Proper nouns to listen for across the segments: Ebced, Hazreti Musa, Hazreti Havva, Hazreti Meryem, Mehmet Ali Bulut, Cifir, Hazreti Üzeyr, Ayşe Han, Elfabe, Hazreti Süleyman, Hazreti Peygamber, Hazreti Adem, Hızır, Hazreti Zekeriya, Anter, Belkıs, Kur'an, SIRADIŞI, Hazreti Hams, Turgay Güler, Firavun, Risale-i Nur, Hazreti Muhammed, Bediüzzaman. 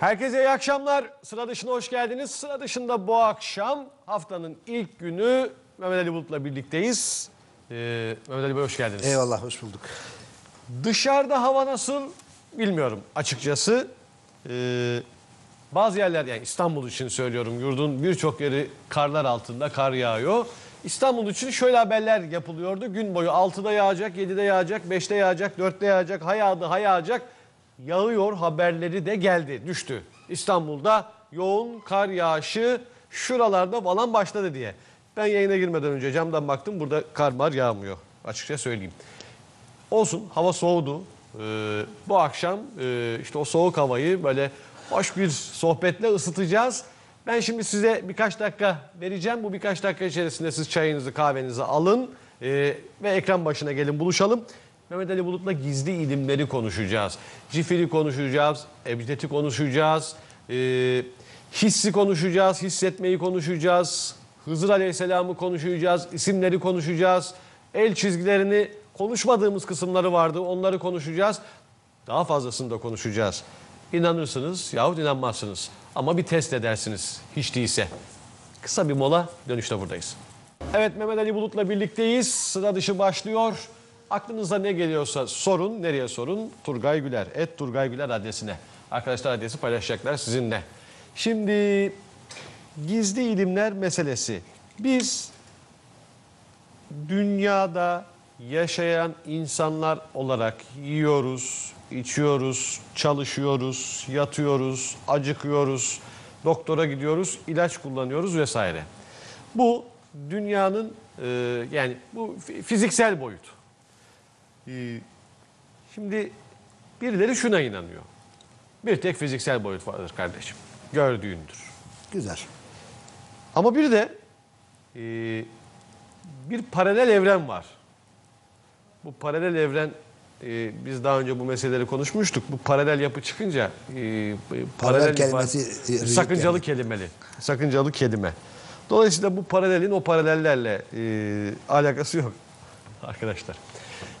Herkese iyi akşamlar. Sıra dışına hoş geldiniz. Sıra dışında bu akşam haftanın ilk günü Mehmet Ali Bulut'la birlikteyiz. Mehmet Ali Bey hoş geldiniz. Eyvallah, hoş bulduk. Dışarıda hava nasıl bilmiyorum açıkçası. Bazı yerler, yani İstanbul için söylüyorum, yurdun birçok yeri karlar altında, kar yağıyor. İstanbul için şöyle haberler yapılıyordu. Gün boyu 6'da yağacak, 7'de yağacak, 5'te yağacak, 4'te yağacak, ha yağdı, ha yağacak. Yağıyor haberleri de geldi, düştü. İstanbul'da yoğun kar yağışı şuralarda falan başladı diye. Ben yayına girmeden önce camdan baktım, burada kar mar yağmıyor. Açıkça söyleyeyim. Olsun, hava soğudu. Bu akşam işte o soğuk havayı böyle hoş bir sohbetle ısıtacağız. Ben şimdi size birkaç dakika vereceğim. Bu birkaç dakika içerisinde siz çayınızı, kahvenizi alın ve ekran başına gelin, buluşalım. Mehmet Ali Bulut'la gizli ilimleri konuşacağız. Cifiri konuşacağız, ebced'i konuşacağız, hissi konuşacağız, hissetmeyi konuşacağız, Hızır Aleyhisselam'ı konuşacağız, isimleri konuşacağız, el çizgilerini, konuşmadığımız kısımları vardı, onları konuşacağız. Daha fazlasını da konuşacağız. İnanırsınız yahut inanmazsınız ama bir test edersiniz hiç değilse. Kısa bir mola, dönüşte buradayız. Evet, Mehmet Ali Bulut'la birlikteyiz. Sıra dışı başlıyor. Aklınıza ne geliyorsa sorun. Nereye sorun? Turgay Güler. @TurgayGüler adresine. Arkadaşlar adresi paylaşacaklar sizinle. Şimdi gizli ilimler meselesi. Biz dünyada yaşayan insanlar olarak yiyoruz, içiyoruz, çalışıyoruz, yatıyoruz, acıkıyoruz, doktora gidiyoruz, ilaç kullanıyoruz vesaire. Bu dünyanın yani bu fiziksel boyutu. Şimdi birileri şuna inanıyor. Bir tek fiziksel boyut vardır kardeşim. Gördüğündür. Güzel. Ama bir de bir paralel evren var. Bu paralel evren, biz daha önce bu meseleleri konuşmuştuk. Bu paralel yapı çıkınca paralel kelimesi sakıncalı yani. Sakıncalı kelime. Dolayısıyla bu paralelin o paralellerle alakası yok arkadaşlar.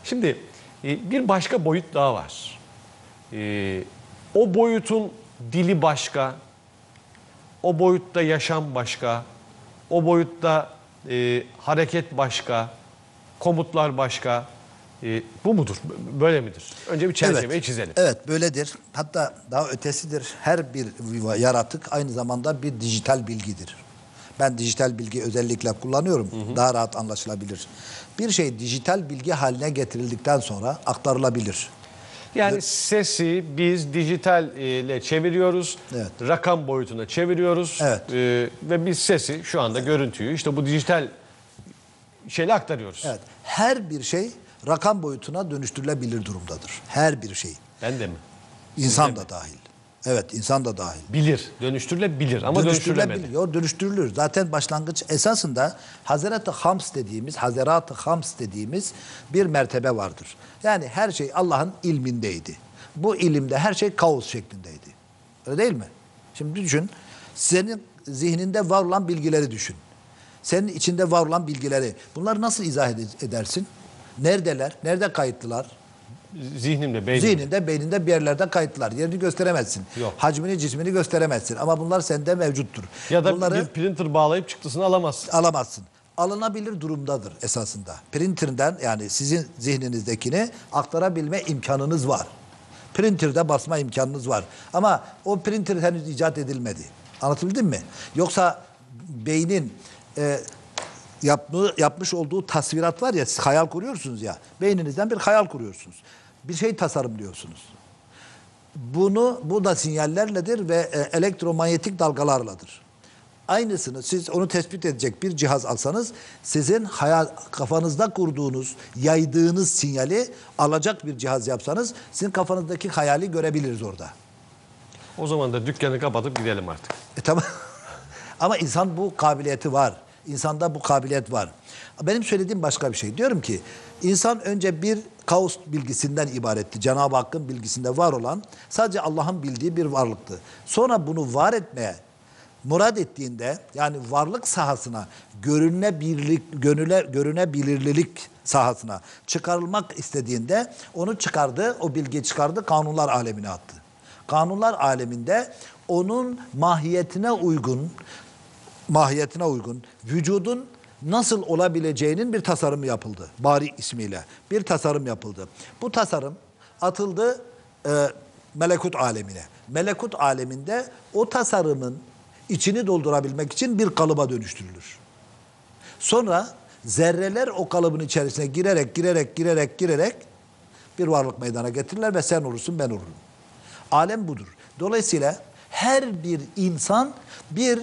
Şimdi bir başka boyut daha var. O boyutun dili başka, o boyutta yaşam başka, o boyutta hareket başka, komutlar başka. Bu mudur? Böyle midir? Önce bir çerçeveyi çizelim. Evet, böyledir. Hatta daha ötesidir. Her bir yaratık aynı zamanda bir dijital bilgidir. Ben dijital bilgi özellikle kullanıyorum. Hı hı. Daha rahat anlaşılabilir. Bir şey dijital bilgi haline getirildikten sonra aktarılabilir. Yani sesi biz dijital ile çeviriyoruz. Evet. Rakam boyutuna çeviriyoruz. Evet. Ve biz sesi şu anda görüntüyü işte bu dijital şeyle aktarıyoruz. Evet. Her bir şey rakam boyutuna dönüştürülebilir durumdadır. Her bir şey. Ben de mi? İnsan da dahil. Evet, insan da dahil. Bilir, dönüştürülebilir ama dönüştürülemedi. Dönüştürülür. Zaten başlangıç esasında Hazreti Hams dediğimiz bir mertebe vardır. Yani her şey Allah'ın ilmindeydi. Bu ilimde her şey kaos şeklindeydi. Öyle değil mi? Şimdi düşün, senin zihninde var olan bilgileri düşün. Senin içinde var olan bilgileri. Bunları nasıl izah edersin? Neredeler? Nerede kayıtlılar? Zihnimde, beynimde. Zihninde, beyninde bir yerlerde kayıtlar. Yerini gösteremezsin. Yok. Hacmini, cismini gösteremezsin. Ama bunlar sende mevcuttur. Ya da bunları, bir printer bağlayıp çıktısını alamazsın. Alamazsın. Alınabilir durumdadır esasında. Printer'den, yani sizin zihninizdekini aktarabilme imkanınız var. Printer'de basma imkanınız var. Ama o printer henüz icat edilmedi. Anlatabildim mi? Yoksa beynin yapmış olduğu tasvirat var ya, siz hayal kuruyorsunuz ya, beyninizden bir hayal kuruyorsunuz. Bir şey tasarımlıyorsunuz. Bu da sinyallerledir ve elektromanyetik dalgalarladır. Aynısını siz onu tespit edecek bir cihaz alsanız, sizin kafanızda kurduğunuz, yaydığınız sinyali alacak bir cihaz yapsanız, sizin kafanızdaki hayali görebiliriz orada. O zaman da dükkanı kapatıp gidelim artık. Tamam. Ama insan bu kabiliyeti var. İnsanda bu kabiliyet var. Benim söylediğim başka bir şey. Diyorum ki insan önce bir kaos bilgisinden ibaretti. Cenab-ı Hakk'ın bilgisinde var olan sadece Allah'ın bildiği bir varlıktı. Sonra bunu var etmeye murad ettiğinde, yani varlık sahasına, görünebilirlik sahasına çıkarılmak istediğinde onu çıkardı, o bilgiyi çıkardı, kanunlar alemine attı. Kanunlar aleminde onun mahiyetine uygun vücudun nasıl olabileceğinin bir tasarım yapıldı. Bari ismiyle bir tasarım yapıldı. Bu tasarım atıldı melekut alemine. Melekut aleminde o tasarımın içini doldurabilmek için bir kalıba dönüştürülür. Sonra zerreler o kalıbın içerisine girerek bir varlık meydana getirirler ve sen olursun, ben olurum. Alem budur. Dolayısıyla her bir insan bir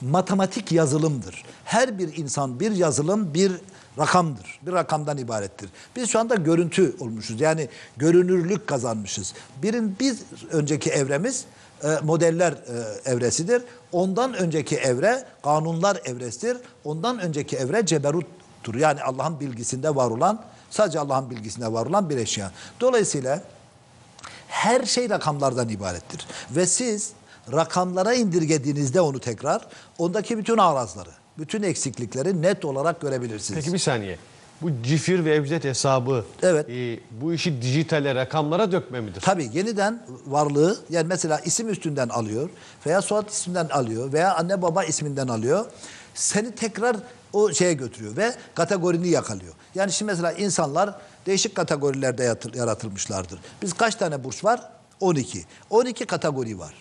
matematik yazılımdır. Her bir insan bir yazılım, bir rakamdır. Bir rakamdan ibarettir. Biz şu anda görüntü olmuşuz. Yani görünürlük kazanmışız. Biz önceki evremiz modeller evresidir. Ondan önceki evre kanunlar evresidir. Ondan önceki evre ceberuttur. Yani Allah'ın bilgisinde var olan, sadece Allah'ın bilgisinde var olan bir eşya. Dolayısıyla her şey rakamlardan ibarettir. Ve siz rakamlara indirgediğinizde onu tekrar, ondaki bütün arazları, bütün eksiklikleri net olarak görebilirsiniz. Peki bir saniye. Bu cifir ve evcet hesabı, evet, bu işi dijitale, rakamlara dökme midir? Tabii yeniden varlığı, yani mesela isim üstünden alıyor veya soyad isminden alıyor veya anne baba isminden alıyor. Seni tekrar o şeye götürüyor ve kategorini yakalıyor. Yani şimdi mesela insanlar değişik kategorilerde yaratılmışlardır. Biz kaç tane burç var? 12. 12 kategori var.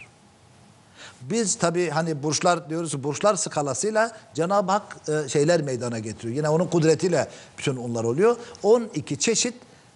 Biz tabii hani burçlar diyoruz, burçlar skalasıyla Cenab-ı Hak şeyler meydana getiriyor. Yine onun kudretiyle bütün onlar oluyor. 12 çeşit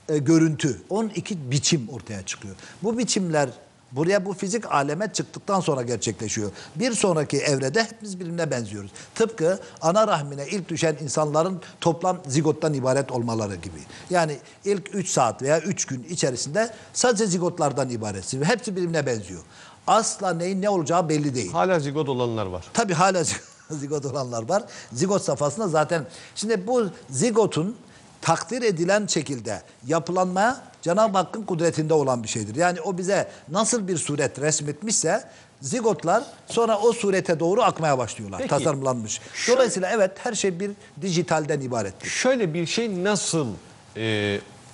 görüntü, 12 biçim ortaya çıkıyor. Bu biçimler buraya, bu fizik aleme çıktıktan sonra gerçekleşiyor. Bir sonraki evrede hepimiz birbirine benziyoruz. Tıpkı ana rahmine ilk düşen insanların toplam zigottan ibaret olmaları gibi. Yani ilk 3 saat veya 3 gün içerisinde sadece zigotlardan ibaretsiniz. Hepsi birbirine benziyor. Asla neyin ne olacağı belli değil. Hala zigot olanlar var. Tabii hala zigot olanlar var. Zigot safhasında zaten. Şimdi bu zigotun takdir edilen şekilde yapılanmaya Cenab-ı Hakk'ın kudretinde olan bir şeydir. Yani o bize nasıl bir suret resmetmişse zigotlar sonra o surete doğru akmaya başlıyorlar. Peki, tasarımlanmış. Dolayısıyla evet, her şey bir dijitalden ibarettir. Şöyle bir şey nasıl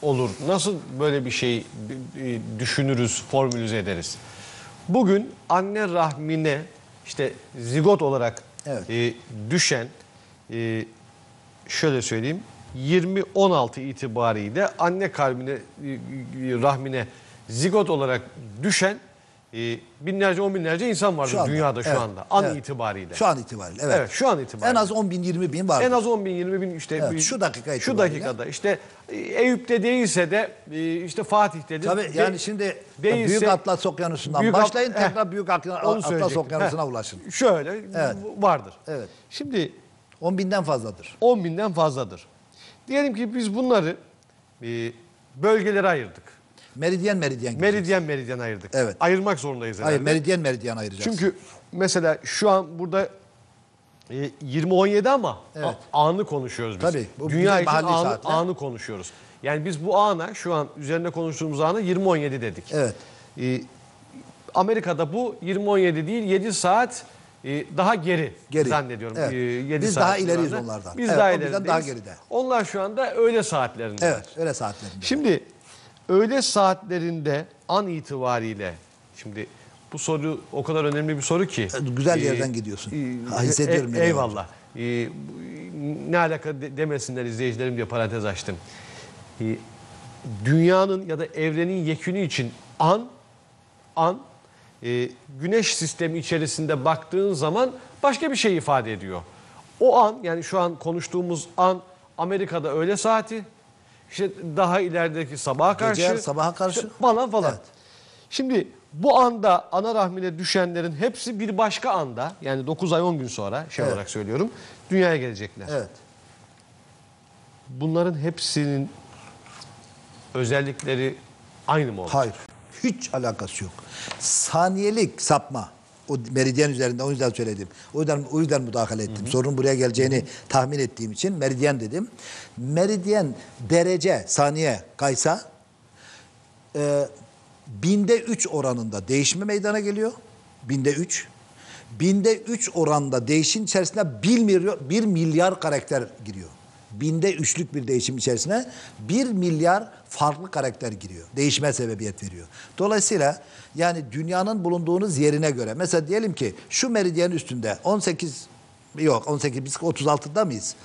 olur? Nasıl böyle bir şey düşünürüz, formülize ederiz? Bugün anne rahmine işte zigot olarak, evet, düşen, şöyle söyleyeyim, 20-16 itibariyle anne rahmine zigot olarak düşen binlerce, on binlerce insan vardır dünyada şu anda. An itibariyle. Şu an itibariyle, evet. Evet, şu an itibariyle. En az 10.000-20.000 vardır. En az 10.000-20.000 işte. Evet, şu dakikada işte Eyüp'te değilse de işte Fatih'te de. Tabii yani şimdi değilse, Büyük Atlas Okyanusu'ndan başlayın, tekrar Büyük Atlas Okyanusu'na ulaşın. Şöyle, evet, vardır. Evet. Şimdi 10.000'den fazladır. 10.000'den fazladır. Diyelim ki biz bunları bölgelere ayırdık. Meridyen meridyen ayırdık. Evet. Ayırmak zorundayız herhalde. Hayır, meridyen meridyen ayıracağız. Çünkü mesela şu an burada 20-17 ama, evet, anı konuşuyoruz biz. Tabii. Bu dünya için anı konuşuyoruz. Yani biz bu ana, şu an üzerinde konuştuğumuz ana 20-17 dedik. Evet. Amerika'da bu 20-17 değil, 7 saat daha geri zannediyorum. Evet. 7 biz saat daha ileriyiz onlardan. Biz, evet, daha ileriyiz. Daha geride. Onlar şu anda öğle saatlerinde. Evet, öğle saatlerinde. Şimdi öğle saatlerinde an itibariyle, şimdi bu soru o kadar önemli bir soru ki. Güzel yerden gidiyorsun. Hissediyorum. Eyvallah. Ne alaka demesinler izleyicilerim diye parantez açtım. Dünyanın ya da evrenin yekünü için an güneş sistemi içerisinde baktığın zaman başka bir şey ifade ediyor. O an, yani şu an konuştuğumuz an, Amerika'da öğle saati. İşte daha ilerideki sabaha karşı işte falan. Evet. Şimdi bu anda ana rahmine düşenlerin hepsi bir başka anda, yani 9 ay 10 gün sonra olarak söylüyorum, dünyaya gelecekler. Evet. Bunların hepsinin özellikleri aynı mı olur? Hayır. Hiç alakası yok. Saniyelik sapma. O meridyen üzerinde, o yüzden söyledim. O yüzden müdahale ettim. Hı hı. Sorunun buraya geleceğini tahmin ettiğim için meridyen dedim. Meridyen derece saniye kaysa 1/1003 oranında değişme meydana geliyor. 1/1003. 1/1003 oranında değişin içerisinde 1 milyar karakter giriyor. binde 3'lük bir değişim içerisine 1 milyar farklı karakter giriyor. Değişime sebebiyet veriyor. Dolayısıyla yani dünyanın bulunduğunuz yerine göre, mesela diyelim ki şu meridyenin üstünde 18 biz 36'da mıyız?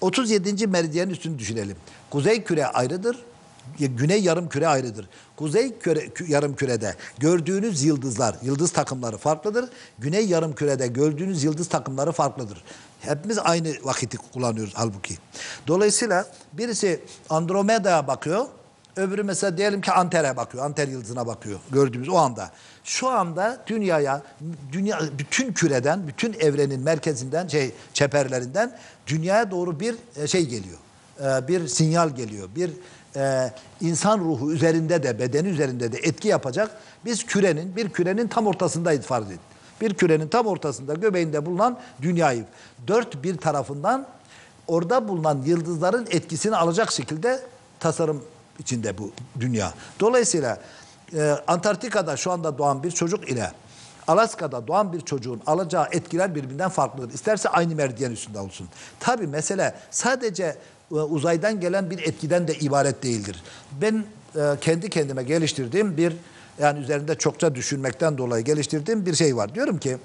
37. meridyenin üstünü düşünelim. Kuzey küre ayrıdır. Güney yarım küre ayrıdır. Kuzey yarım kürede gördüğünüz yıldızlar, yıldız takımları farklıdır. Güney yarım kürede gördüğünüz yıldız takımları farklıdır. Hepimiz aynı vakiti kullanıyoruz halbuki. Dolayısıyla birisi Andromeda'ya bakıyor. Öbürü mesela diyelim ki Anter'e bakıyor. Anter yıldızına bakıyor gördüğümüz o anda. Şu anda dünya bütün küreden, bütün evrenin merkezinden, çeperlerinden dünyaya doğru bir şey geliyor. Bir sinyal geliyor. Bir insan ruhu üzerinde de, bedeni üzerinde de etki yapacak. Biz bir kürenin tam ortasındayız farz edin. Bir kürenin tam ortasında, göbeğinde bulunan dünyayı dört bir tarafından orada bulunan yıldızların etkisini alacak şekilde tasarım içinde bu dünya. Dolayısıyla Antarktika'da şu anda doğan bir çocuk ile Alaska'da doğan bir çocuğun alacağı etkiler birbirinden farklıdır. İsterse aynı meridyen üstünde olsun. Tabii mesele sadece uzaydan gelen bir etkiden de ibaret değildir. Ben kendi kendime geliştirdiğim bir, yani üzerinde çokça düşünmekten dolayı geliştirdiğim bir şey var. Diyorum ki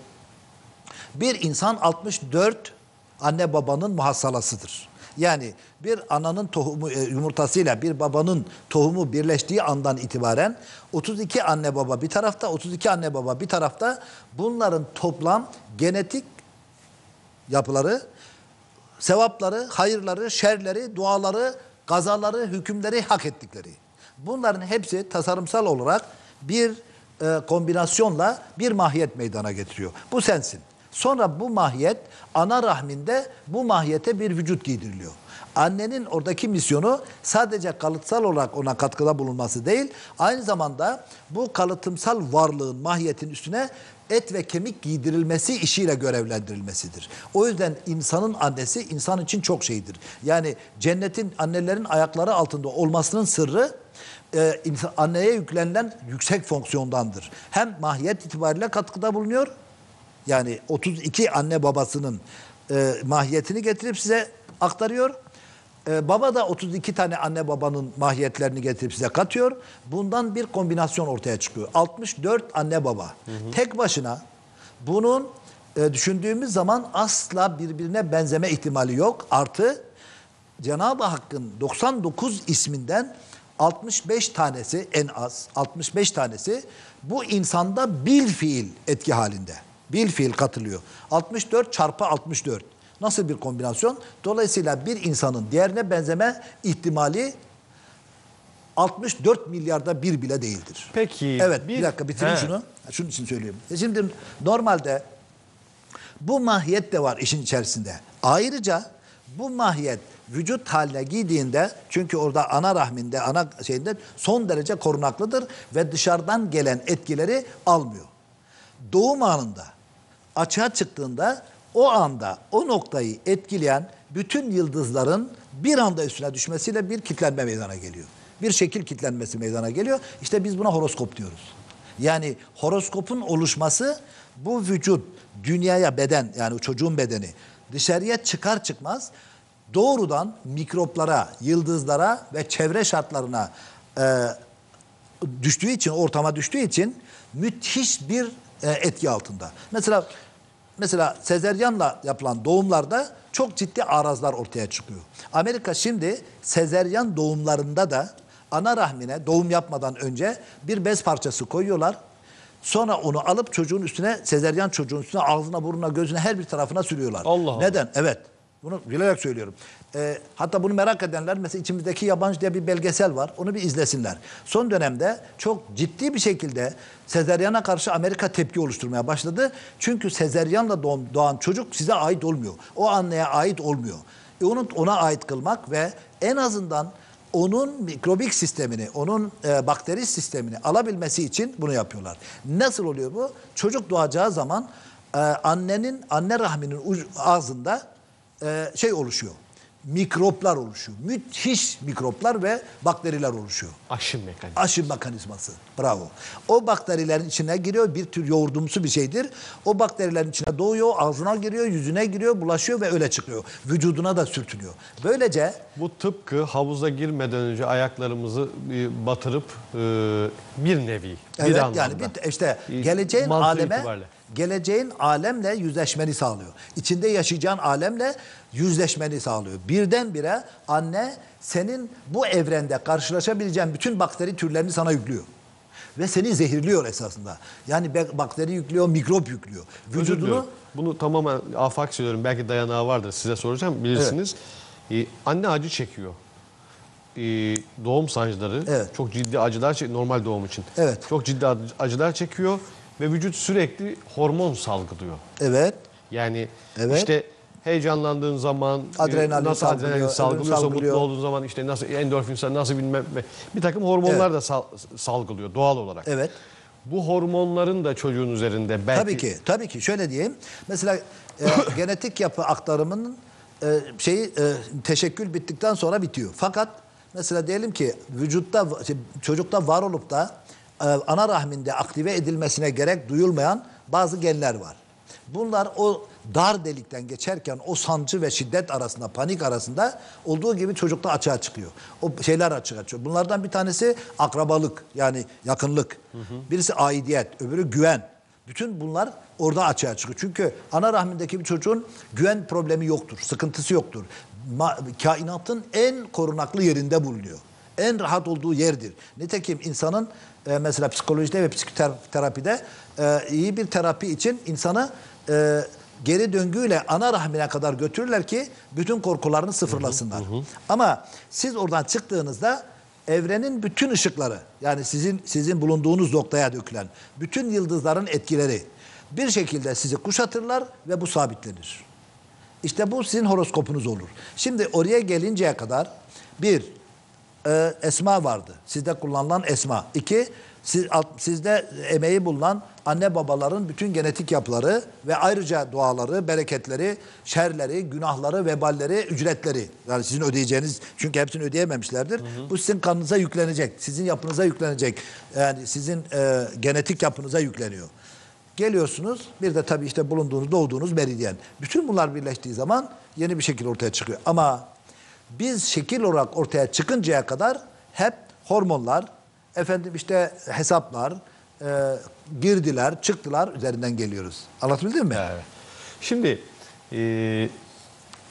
bir insan 64 anne babanın muhassalasıdır. Yani bir ananın tohumu, yumurtasıyla bir babanın tohumu birleştiği andan itibaren 32 anne baba bir tarafta, 32 anne baba bir tarafta, bunların toplam genetik yapıları, sevapları, hayırları, şerleri, duaları, kazaları, hükümleri, hak ettikleri. Bunların hepsi tasarımsal olarak bir kombinasyonla bir mahiyet meydana getiriyor. Bu sensin. Sonra bu mahiyet ana rahminde bu mahiyete bir vücut giydiriliyor. Annenin oradaki misyonu sadece kalıtsal olarak ona katkıda bulunması değil, aynı zamanda bu kalıtımsal varlığın, mahiyetin üstüne et ve kemik giydirilmesi işiyle görevlendirilmesidir. O yüzden insanın annesi insan için çok şeydir. Yani cennetin annelerin ayakları altında olmasının sırrı anneye yüklenilen yüksek fonksiyondandır. Hem mahiyet itibariyle katkıda bulunuyor, yani 32 anne babasının mahiyetini getirip size aktarıyor. Baba da 32 tane anne babanın mahiyetlerini getirip size katıyor. Bundan bir kombinasyon ortaya çıkıyor. 64 anne baba. Tek başına bunun düşündüğümüz zaman asla birbirine benzeme ihtimali yok. Artı Cenab-ı Hakk'ın 99 isminden 65 tanesi, en az 65 tanesi bu insanda bil fiil etki halinde. Bil fiil katılıyor. 64 çarpı 64. Nasıl bir kombinasyon? Dolayısıyla bir insanın diğerine benzeme ihtimali 64 milyarda bir bile değildir. Peki. Evet, bir dakika bitireyim şunu. Şunun için söylüyorum. Şimdi normalde bu mahiyet de var işin içerisinde. Ayrıca bu mahiyet vücut haline giydiğinde, çünkü orada ana rahminde, ana şeyinde son derece korunaklıdır ve dışarıdan gelen etkileri almıyor. Doğum anında, açığa çıktığında o anda o noktayı etkileyen bütün yıldızların bir anda üstüne düşmesiyle bir kitlenme meydana geliyor. Bir şekil kitlenmesi meydana geliyor. İşte biz buna horoskop diyoruz. Yani horoskopun oluşması bu vücut, dünyaya beden, yani çocuğun bedeni dışarıya çıkar çıkmaz doğrudan mikroplara, yıldızlara ve çevre şartlarına düştüğü için, ortama düştüğü için müthiş bir etki altında. Mesela sezeryanla yapılan doğumlarda çok ciddi arazlar ortaya çıkıyor. Amerika şimdi sezeryan doğumlarında da ana rahmine doğum yapmadan önce bir bez parçası koyuyorlar. Sonra onu alıp çocuğun üstüne, sezeryan çocuğun üstüne ağzına, burnuna, gözüne, her bir tarafına sürüyorlar. Allah neden? Allah. Evet. Bunu bilerek söylüyorum. Hatta bunu merak edenler, mesela içimizdeki yabancı diye bir belgesel var. Onu bir izlesinler. Son dönemde çok ciddi bir şekilde sezeryana karşı Amerika tepki oluşturmaya başladı. Çünkü sezeryanla doğan çocuk size ait olmuyor. O anneye ait olmuyor. Onu ona ait kılmak ve en azından onun mikrobik sistemini, onun bakteri sistemini alabilmesi için bunu yapıyorlar. Nasıl oluyor bu? Çocuk doğacağı zaman anne rahminin ağzında oluşuyor. mikroplar oluşuyor. Müthiş mikroplar ve bakteriler oluşuyor. Aşım mekanizması. Aşım mekanizması. Bravo. O bakterilerin içine giriyor. Bir tür yoğurdumsu bir şeydir. O bakterilerin içine doğuyor, ağzına giriyor, yüzüne giriyor, bulaşıyor ve öyle çıkıyor. Vücuduna da sürtünüyor. Böylece... Bu tıpkı havuza girmeden önce ayaklarımızı batırıp bir nevi, evet, bir anlamda. Yani bir, işte geleceğin aleme... itibariyle. Geleceğin alemle yüzleşmeni sağlıyor. İçinde yaşayacağın alemle yüzleşmeni sağlıyor. Birdenbire anne senin bu evrende karşılaşabileceğin bütün bakteri türlerini sana yüklüyor. Ve seni zehirliyor esasında. Yani bakteri yüklüyor, mikrop yüklüyor. Vücudunu... Bunu tamamen afak söylüyorum. Belki dayanağı vardır. Size soracağım. Bilirsiniz. Evet. Anne acı çekiyor. Doğum sancıları. Evet. Çok ciddi acılar çekiyor. Normal doğum için. Evet. Çok ciddi acılar çekiyor. Ve vücut sürekli hormon salgılıyor. Evet. Yani evet. İşte heyecanlandığın zaman adrenalin nasıl salgılıyor, adrenalin salgılıyorsa salgılıyor. Mutlu olduğun zaman işte nasıl endorfinler nasıl bilmem bir takım hormonlar evet. da salgılıyor doğal olarak. Evet. Bu hormonların da çocuğun üzerinde belki... Tabii ki şöyle diyeyim. Mesela genetik yapı aktarımının teşekkül bittikten sonra bitiyor. Fakat mesela diyelim ki vücutta çocukta var olup da ana rahminde aktive edilmesine gerek duyulmayan bazı genler var. Bunlar o dar delikten geçerken o sancı ve şiddet arasında, panik arasında olduğu gibi çocukta açığa çıkıyor. O şeyler açığa çıkıyor. Bunlardan bir tanesi akrabalık, yani yakınlık. Birisi aidiyet, öbürü güven. Bütün bunlar orada açığa çıkıyor. Çünkü ana rahmindeki bir çocuğun güven problemi yoktur, sıkıntısı yoktur. Kainatın en korunaklı yerinde bulunuyor. En rahat olduğu yerdir. Nitekim insanın mesela psikolojide ve psikoterapide iyi bir terapi için insanı geri döngüyle ana rahmine kadar götürürler ki bütün korkularını sıfırlasınlar. Ama siz oradan çıktığınızda evrenin bütün ışıkları, yani sizin bulunduğunuz noktaya dökülen bütün yıldızların etkileri bir şekilde sizi kuşatırlar ve bu sabitlenir. İşte bu sizin horoskopunuz olur. Şimdi oraya gelinceye kadar bir... esma vardı. Sizde kullanılan esma. İki, sizde emeği bulunan anne babaların bütün genetik yapıları ve ayrıca duaları, bereketleri, şerleri, günahları, veballeri, ücretleri. Yani sizin ödeyeceğiniz, çünkü hepsini ödeyememişlerdir. Bu sizin kanınıza yüklenecek. Sizin yapınıza yüklenecek. Yani sizin genetik yapınıza yükleniyor. Geliyorsunuz, bir de tabii işte bulunduğunuz, doğduğunuz meridyen. Bütün bunlar birleştiği zaman yeni bir şekil ortaya çıkıyor. Ama biz şekil olarak ortaya çıkıncaya kadar hep hormonlar, efendim işte hesaplar, girdiler, çıktılar üzerinden geliyoruz. Anlatabildim mi? Evet. Şimdi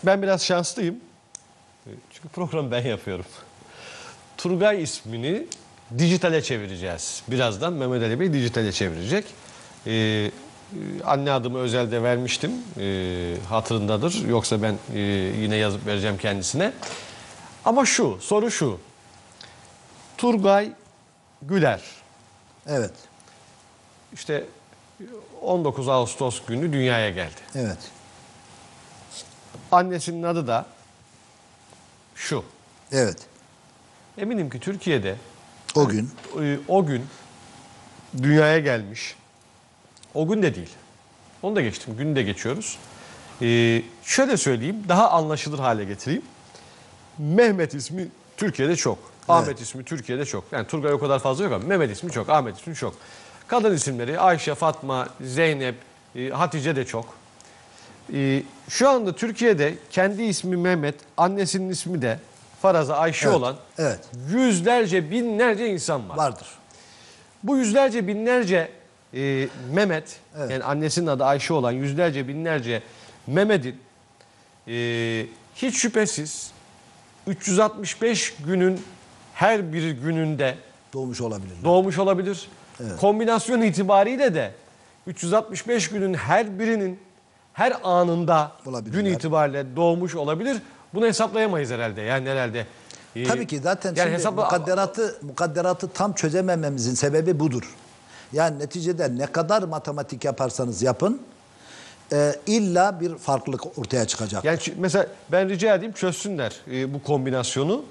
ben biraz şanslıyım. Çünkü programı ben yapıyorum. Turgay ismini dijitale çevireceğiz. Birazdan Mehmet Ali Bey dijitale çevirecek. Anne adımı özelde vermiştim. Hatırındadır. Yoksa ben yine yazıp vereceğim kendisine. Ama şu, soru şu. Turgay Güler. Evet. İşte 19 Ağustos günü dünyaya geldi. Evet. Annesinin adı da şu. Evet. Eminim ki Türkiye'de o gün dünyaya gelmiş. O gün de değil. Onu da geçtim. Günü de geçiyoruz. Şöyle söyleyeyim. Daha anlaşılır hale getireyim. Mehmet ismi Türkiye'de çok. Evet. Ahmet ismi Türkiye'de çok. Yani Turgay o kadar fazla yok ama Mehmet ismi çok. Ahmet ismi çok. Kadın isimleri Ayşe, Fatma, Zeynep, Hatice de çok. Şu anda Türkiye'de kendi ismi Mehmet, annesinin ismi de faraza Ayşe evet. olan evet. yüzlerce, binlerce insan var. Vardır. Bu yüzlerce, binlerce Mehmet, evet. yani annesinin adı Ayşe olan yüzlerce binlerce Mehmet'in hiç şüphesiz 365 günün her bir gününde doğmuş olabilir. Doğmuş olabilir. Evet. Kombinasyon itibariyle de 365 günün her birinin her anında olabilirler. Gün itibariyle doğmuş olabilir. Bunu hesaplayamayız herhalde. Yani herhalde. Tabii ki zaten yani şimdi mukadderatı tam çözemememizin sebebi budur. Yani neticede ne kadar matematik yaparsanız yapın illa bir farklılık ortaya çıkacak. Yani mesela ben rica edeyim çözsünler bu kombinasyonu.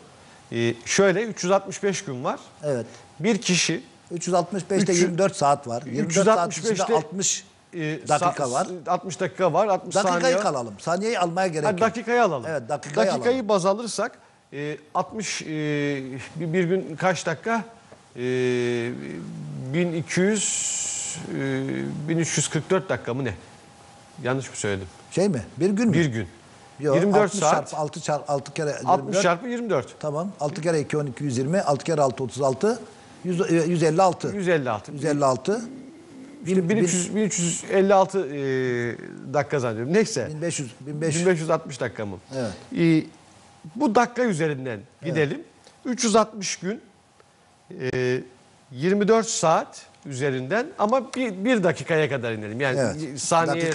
Şöyle 365 gün var. Evet. Bir kişi 365'te 24 saat var. 24 saat içinde 60 dakika var. 60 dakika var. 60 dakikayı saniye. Dakikayı alalım. Saniyeyi almaya gerek yok. Dakikayı alalım. Evet, dakikayı alalım. Baz alırsak 60 bir gün kaç dakika? 1200 1344 dakika mı ne? Yanlış mı söyledim? Şey mi? Bir gün mü? Bir gün. Yok, 24 60 saat. Çarpı 6 çarpı 6 kere 24. 60 çarpı 24. Tamam. 6 kere 2 12 120. 6 kere 6 36. 156. 156. 156. 1356 dakika zannediyorum. Neyse. 1560 dakika mı? Evet. Bu dakika üzerinden gidelim. Evet. 360 gün 24 saat üzerinden ama bir dakikaya kadar inelim. Yani evet, saniyeye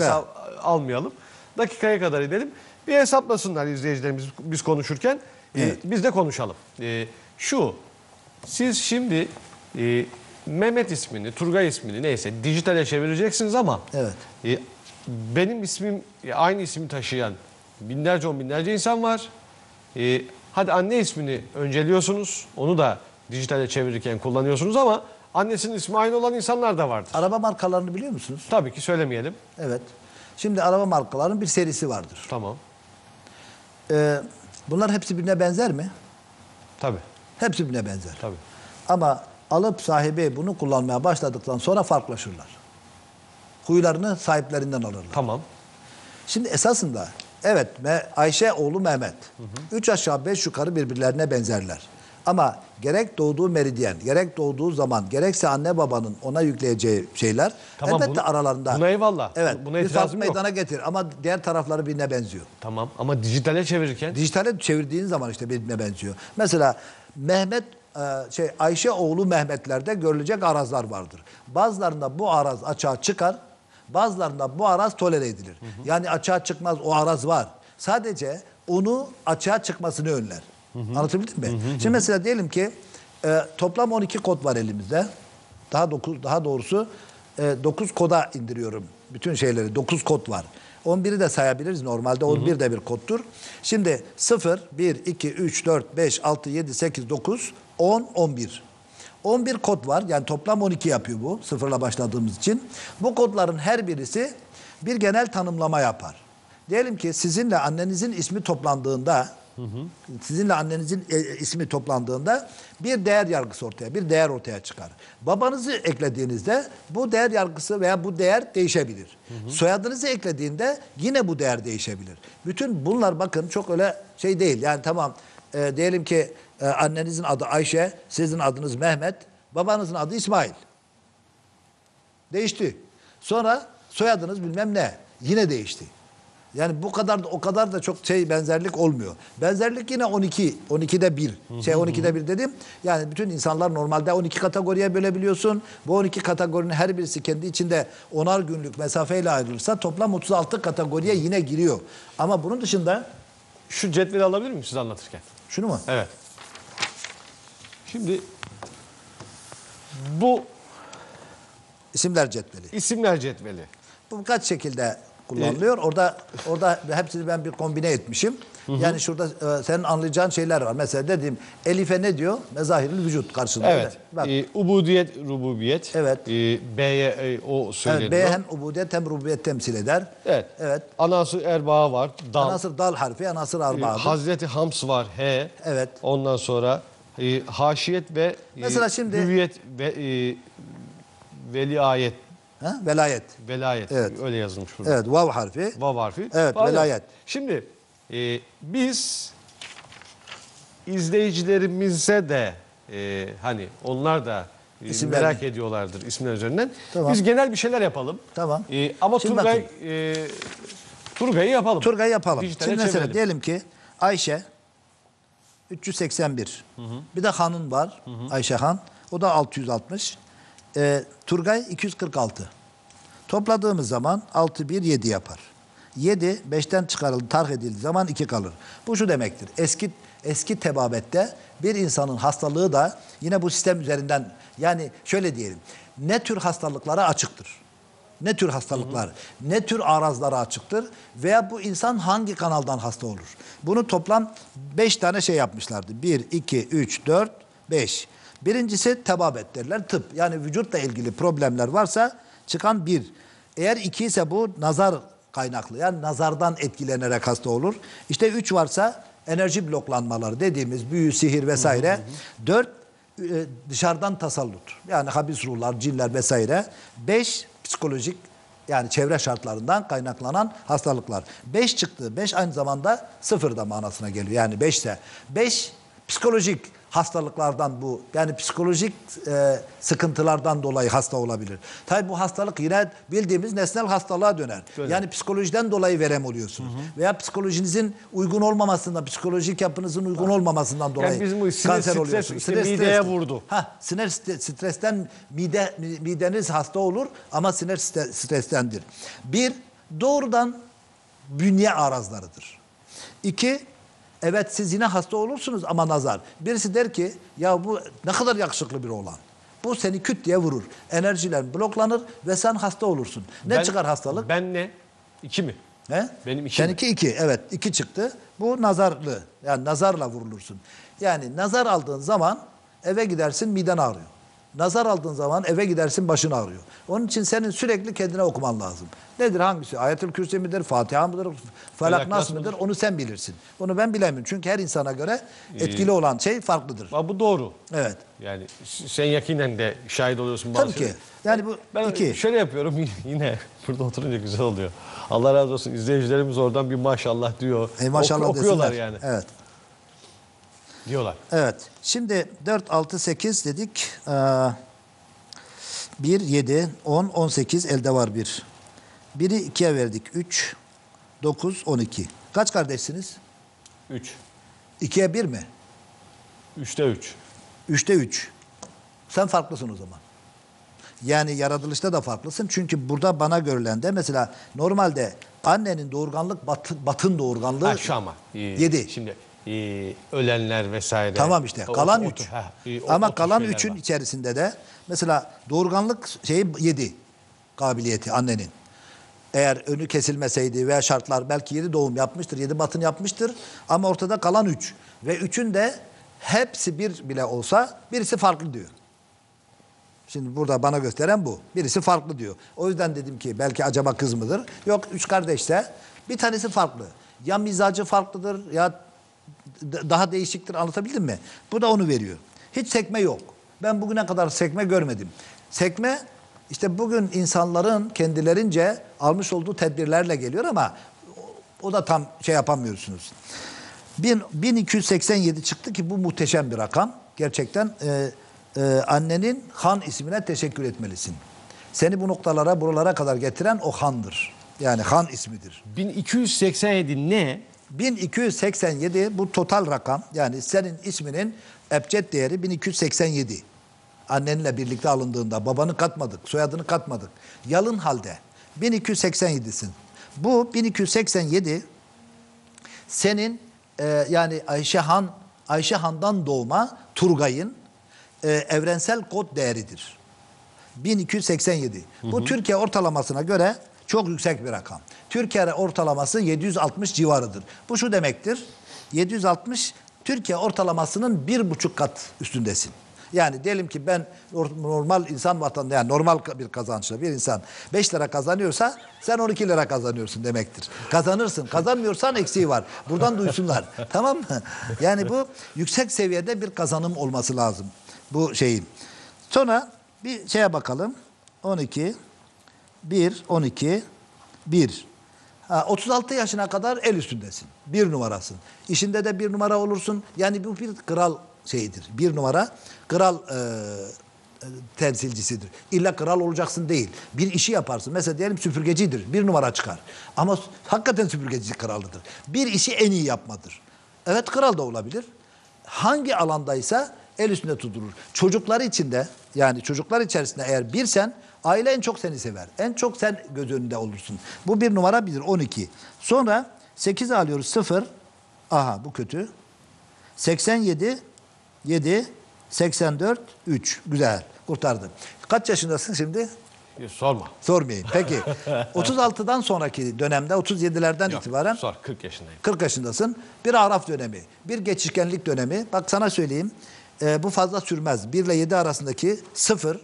almayalım. Dakikaya kadar inelim. Bir hesaplasınlar izleyicilerimiz biz konuşurken. Evet. Biz de konuşalım. Siz şimdi Mehmet ismini, Turgay ismini neyse dijitale çevireceksiniz ama evet, benim ismim, aynı ismi taşıyan binlerce on binlerce insan var. Hadi anne ismini önceliyorsunuz. Onu da dijitale çevirirken kullanıyorsunuz ama annesinin ismi aynı olan insanlar da vardır. Araba markalarını biliyor musunuz? Tabii ki söylemeyelim. Evet. Şimdi araba markalarının bir serisi vardır. Tamam. Bunlar hepsi birbirine benzer mi? Tabii. Hepsi birbirine benzer. Tabii. Ama alıp sahibi bunu kullanmaya başladıktan sonra farklılaşırlar. Huylarını sahiplerinden alırlar. Tamam. Şimdi esasında evet, Ayşe oğlu Mehmet. Hı hı. 3 aşağı 5 yukarı birbirlerine benzerler. Ama gerek doğduğu meridyen, gerek doğduğu zaman, gerekse anne babanın ona yükleyeceği şeyler tamam, elbette aralarında. Buna eyvallah. Evet, buna bir fark meydana getir ama diğer tarafları birbirine benziyor. Tamam ama dijitale çevirirken? Dijitale çevirdiğin zaman işte birbirine benziyor. Mesela Mehmet, Ayşe oğlu Mehmetler'de görülecek arazlar vardır. Bazılarında bu araz açığa çıkar, bazılarında bu araz tolere edilir. Hı hı. Yani açığa çıkmaz, o araz var. Sadece onu açığa çıkmasını önler. Hı hı. Anlatabildim mi? Hı hı. Şimdi mesela diyelim ki toplam 12 kod var elimizde. Daha doğrusu 9 koda indiriyorum bütün şeyleri. 9 kod var. 11'i de sayabiliriz. Normalde 11 hı hı. de bir kodtur. Şimdi 0, 1, 2, 3, 4, 5, 6, 7, 8, 9, 10, 11. 11 kod var. Yani toplam 12 yapıyor bu. Sıfırla başladığımız için. Bu kodların her birisi bir genel tanımlama yapar. Diyelim ki sizinle annenizin ismi toplandığında bir değer yargısı ortaya, çıkar. Babanızı eklediğinizde bu değer yargısı veya bu değer değişebilir. Hı hı. Soyadınızı eklediğinde yine bu değer değişebilir. Bütün bunlar bakın çok öyle şey değil. Yani tamam diyelim ki annenizin adı Ayşe, sizin adınız Mehmet, babanızın adı İsmail. Değişti. Sonra soyadınız bilmem ne. Yine değişti. Yani bu kadar da o kadar da çok benzerlik olmuyor. Benzerlik yine 12. 12'de 1. 12'de 1 dedim. Yani bütün insanlar normalde 12 kategoriye bölebiliyorsun. Bu 12 kategorinin her birisi kendi içinde 10'ar günlük mesafeyle ayrılırsa toplam 36 kategoriye yine giriyor. Ama bunun dışında şu cetveli alabilir miyim siz anlatırken? Şunu mu? Evet. Şimdi bu isimler cetveli. İsimler cetveli. Bu kaç şekilde kullanılıyor. Orada hepsini ben bir kombine etmişim. Hı hı. Yani şurada senin anlayacağın şeyler var. Mesela dediğim Elif'e ne diyor? Mezahirül vücut karşılığında. Evet. Bak. Ubudiyet, rububiyet. Evet. B'ye o söyleniyor. Evet, B hem ubudiyet hem rububiyet temsil eder. Evet. Evet. Anasır erba'a var. Dal. Anasır dal harfi, anasır erba'a. Hazreti Hams var. H. Evet. Ondan sonra haşiyet ve mesela şimdi hüviyet ve veliayet. Ha? Velayet. Velayet. Evet. Öyle yazılmış burada. Evet. Vav harfi. Vav harfi. Evet. Vav velayet. Şimdi biz izleyicilerimize de hani onlar da merak ediyorlardır isimler üzerinden. Tamam. Biz genel bir şeyler yapalım. Tamam. Ama Turgay'ı yapalım. Turgay'ı yapalım. Dijitale şimdi mesela diyelim ki Ayşe 381. Hı hı. Bir de Han'ın var. Hı hı. Ayşe Han. O da 660. Turgay 246. Topladığımız zaman 6, 1, 7 yapar. 7, 5'ten çıkarıldı, terk edildiği zaman 2 kalır. Bu şu demektir. Eski tebabette bir insanın hastalığı da yine bu sistem üzerinden, yani şöyle diyelim. Ne tür hastalıklara açıktır? Ne tür hastalıklar, hı hı, ne tür arazlara açıktır veya bu insan hangi kanaldan hasta olur? Bunu toplam 5 tane şey yapmışlardı. 1, 2, 3, 4, 5. Birincisi tebabet derler, tıp. Yani vücutla ilgili problemler varsa çıkan bir. Eğer 2 ise bu nazar kaynaklı, yani nazardan etkilenerek hasta olur. İşte 3 varsa enerji bloklanmaları dediğimiz büyü, sihir vesaire. 4 dışarıdan tasallut, yani habis ruhlar, cinler vesaire. 5 psikolojik, yani çevre şartlarından kaynaklanan hastalıklar. 5 çıktı. 5 aynı zamanda 0 da manasına geliyor. Yani 5 ise 5 psikolojik hastalıklardan bu. Yani psikolojik sıkıntılardan dolayı hasta olabilir. Tabii bu hastalık yine bildiğimiz nesnel hastalığa döner. Şöyle. Yani psikolojiden dolayı verem oluyorsunuz. Hı hı. Veya psikolojinizin uygun olmamasından, psikolojik yapınızın uygun olmamasından dolayı yani bizim kanser oluyorsunuz. Stres, işte mideye vurdu. Ha, sinir stresten mideniz hasta olur ama sinir strestendir. 1, doğrudan bünye arazlarıdır. 2, evet siz yine hasta olursunuz ama nazar. Birisi der ki ya bu ne kadar yakışıklı bir oğlan. Bu seni küt diye vurur. Enerjiler bloklanır ve sen hasta olursun. Ne çıkar hastalık? Ben ne? 2 mi? He? Benim 2 mi? Seninki 2. Evet 2 çıktı. Bu nazarlı. Yani nazarla vurulursun. Yani nazar aldığın zaman eve gidersin miden ağrıyor. Nazar aldığın zaman eve gidersin başın ağrıyor. Onun için senin sürekli kendine okuman lazım. Nedir hangisi? Ayet-ül Kürsi midir? Fatiha mıdır? Felak Nas mıdır? Onu sen bilirsin. Onu ben bilemiyorum. Çünkü her insana göre etkili olan şey farklıdır. Bu doğru. Evet. Yani sen yakinen de şahit oluyorsun. Tabii ki. Yani bu ben şöyle yapıyorum yine. Burada oturunca güzel oluyor. Allah razı olsun. İzleyicilerimiz oradan bir maşallah diyor. Maşallah okuyorlar desinler. Yani. Evet. Diyorlar. Evet. Şimdi 4, 6, 8 dedik. 1, 7, 10, 18 elde var 1. 1'i 2'ye verdik. 3, 9, 12. Kaç kardeşsiniz? 3. 2'ye 1 mi? 3'te 3. 3'te 3. Sen farklısın o zaman. Yani yaratılışta da farklısın. Çünkü burada bana görülen de mesela normalde annenin doğurganlık batın doğurganlığı. Aşama. 7. Şimdi. Ölenler vesaire. Tamam işte kalan 3. Ama kalan 3'ün içerisinde de mesela doğurganlık şeyi 7 kabiliyeti annenin. Eğer önü kesilmeseydi veya şartlar belki 7 doğum yapmıştır, 7 batın yapmıştır ama ortada kalan 3 ve 3'ün de hepsi bir bile olsa birisi farklı diyor. Şimdi burada bana gösteren bu. Birisi farklı diyor. O yüzden dedim ki belki acaba kız mıdır? Yok 3 kardeşse bir tanesi farklı. Ya mizacı farklıdır ya daha değişiktir, anlatabildim mi? Bu da onu veriyor. Hiç sekme yok. Ben bugüne kadar sekme görmedim. Sekme işte bugün insanların kendilerince almış olduğu tedbirlerle geliyor ama o da tam şey yapamıyorsunuz. 1287 çıktı ki bu muhteşem bir rakam. Gerçekten annenin Han ismine teşekkür etmelisin. Seni bu noktalara, buralara kadar getiren o Han'dır. Yani Han ismidir. 1287 ne? 1287 bu total rakam. Yani senin isminin ebced değeri 1287. Annenle birlikte alındığında babanı katmadık, soyadını katmadık. Yalın halde 1287'sin. Bu 1287 senin yani Ayşe Han'dan doğma Turgay'ın evrensel kod değeridir. 1287. Bu hı hı. Türkiye ortalamasına göre çok yüksek bir rakam. Türkiye ortalaması 760 civarıdır. Bu şu demektir. 760 Türkiye ortalamasının 1,5 kat üstündesin. Yani diyelim ki ben normal insan vatandaşı, yani normal bir kazançla bir insan 5 lira kazanıyorsa sen 12 lira kazanıyorsun demektir. Kazanırsın. Kazanmıyorsan eksiği var. Buradan duysunlar. Tamam mı? Yani bu yüksek seviyede bir kazanım olması lazım. Bu şeyin. Sonra bir şeye bakalım. 12 1, 12, 1. 36 yaşına kadar el üstündesin. 1 numarasın. İşinde de 1 numara olursun. Yani bu bir kral şeyidir. 1 numara kral temsilcisidir. İlla kral olacaksın değil. Bir işi yaparsın. Mesela diyelim süpürgecidir. 1 numara çıkar. Ama hakikaten süpürgeci kralıdır. Bir işi en iyi yapmadır. Evet kral da olabilir. Hangi alandaysa el üstünde tutulur. Çocuklar içinde yani çocuklar içerisinde eğer birsen aile en çok seni sever. En çok sen göz önünde olursun. Bu 1 numara 1, 12. Sonra 8'i alıyoruz 0. Aha bu kötü. 87, 7, 84, 3. Güzel kurtardım. Kaç yaşındasın şimdi? Sorma. Sormayayım. Peki 36'dan sonraki dönemde 37'lerden itibaren. Sor 40 yaşındayım. 40 yaşındasın. Bir araf dönemi. Bir geçişkenlik dönemi. Bak sana söyleyeyim. Bu fazla sürmez. 1 ile 7 arasındaki 0.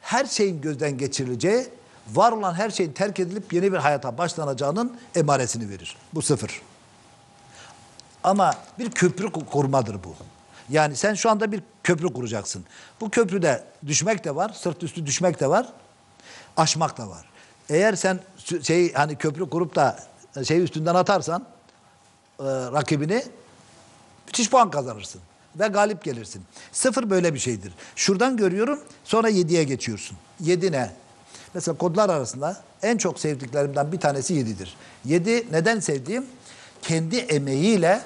Her şeyin gözden geçirileceği var olan her şeyin terk edilip yeni bir hayata başlanacağının emaresini verir. Bu sıfır. Ama bir köprü kurmadır bu. Yani sen şu anda bir köprü kuracaksın. Bu köprüde düşmek de var, sırt üstü düşmek de var, aşmak da var. Eğer sen hani köprü kurup da üstünden atarsan rakibini, müthiş puan kazanırsın ve galip gelirsin. Sıfır böyle bir şeydir. Şuradan görüyorum, sonra 7'ye geçiyorsun. 7 ne? Mesela kodlar arasında en çok sevdiklerimden bir tanesi 7'dir. 7 neden sevdiğim? Kendi emeğiyle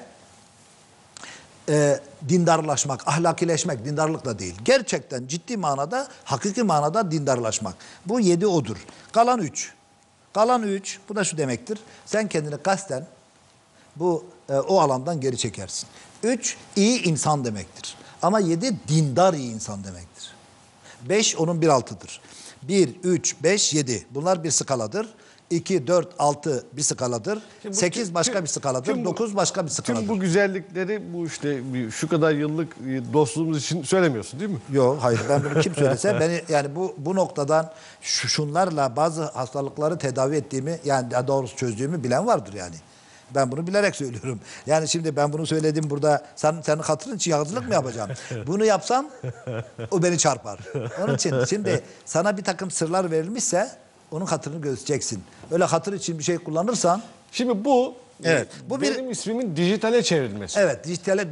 dindarlaşmak, ahlakileşmek, dindarlık da değil. Gerçekten ciddi manada, hakiki manada dindarlaşmak. Bu 7 odur. Kalan 3. Kalan 3, bu da şu demektir. Sen kendini kasten bu o alandan geri çekersin. 3, iyi insan demektir. Ama 7, dindar iyi insan demektir. 5, onun bir altıdır. 1, 3, 5, 7. Bunlar bir skaladır. 2, 4, 6 bir skaladır. 8 başka bir skaladır. 9 başka bir skaladır. Tüm bu güzellikleri bu işte şu kadar yıllık dostluğumuz için söylemiyorsun değil mi? Yok, hayır. Ben bunu kim söylese beni yani bu noktadan şunlarla bazı hastalıkları tedavi ettiğimi, yani daha doğrusu çözdüğümü bilen vardır yani. Ben bunu bilerek söylüyorum. Yani şimdi ben bunu söyledim burada. Senin hatırın için hazırlık mı yapacağım? Bunu yapsam o beni çarpar. Onun için şimdi sana bir takım sırlar verilmişse onun hatırını göreceksin. Öyle hatır için bir şey kullanırsan. Şimdi bu, evet, bu benim ismimin dijitale çevrilmesi. Evet, dijitale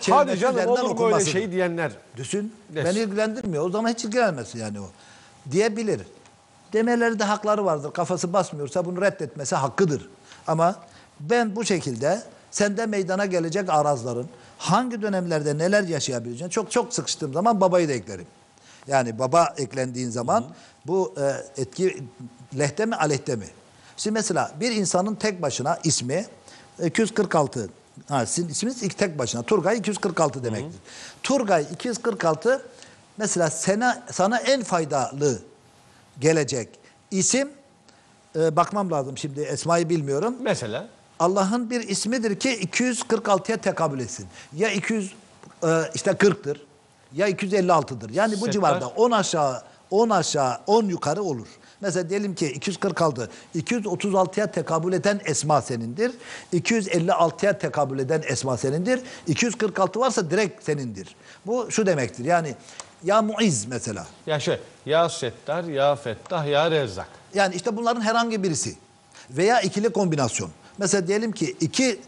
çevrilmesi. Hadi canım, olur mu öyle şey diyenler? Düşün, beni ilgilendirmiyor. O zaman hiç ilgilenmesin yani o. Diyebilir. Demeleri de hakları vardır. Kafası basmıyorsa bunu reddetmesi hakkıdır. Ama ben bu şekilde sende meydana gelecek arazların hangi dönemlerde neler yaşayabileceğini çok sıkıştığım zaman babayı da eklerim. Yani baba eklendiğin zaman bu etki lehte mi aleyhte mi? Şimdi mesela bir insanın tek başına ismi 246. Ha, sizin isminiz tek başına. Turgay 246 demektir. Turgay 246 mesela sana en faydalı gelecek isim. Bakmam lazım şimdi, esmayı bilmiyorum. Mesela? Allah'ın bir ismidir ki 246'ya tekabül etsin. Ya 240'tır ya 256'dır. Yani bu civarda 10 yukarı olur. Mesela diyelim ki 246, 236'ya tekabül eden esma senindir. 256'ya tekabül eden esma senindir. 246 varsa direkt senindir. Bu şu demektir yani. Ya Muiz mesela. Ya Ya Settar, Ya Fettah, Ya Rezzak. Yani işte bunların herhangi birisi. Veya ikili kombinasyon. Mesela diyelim ki iki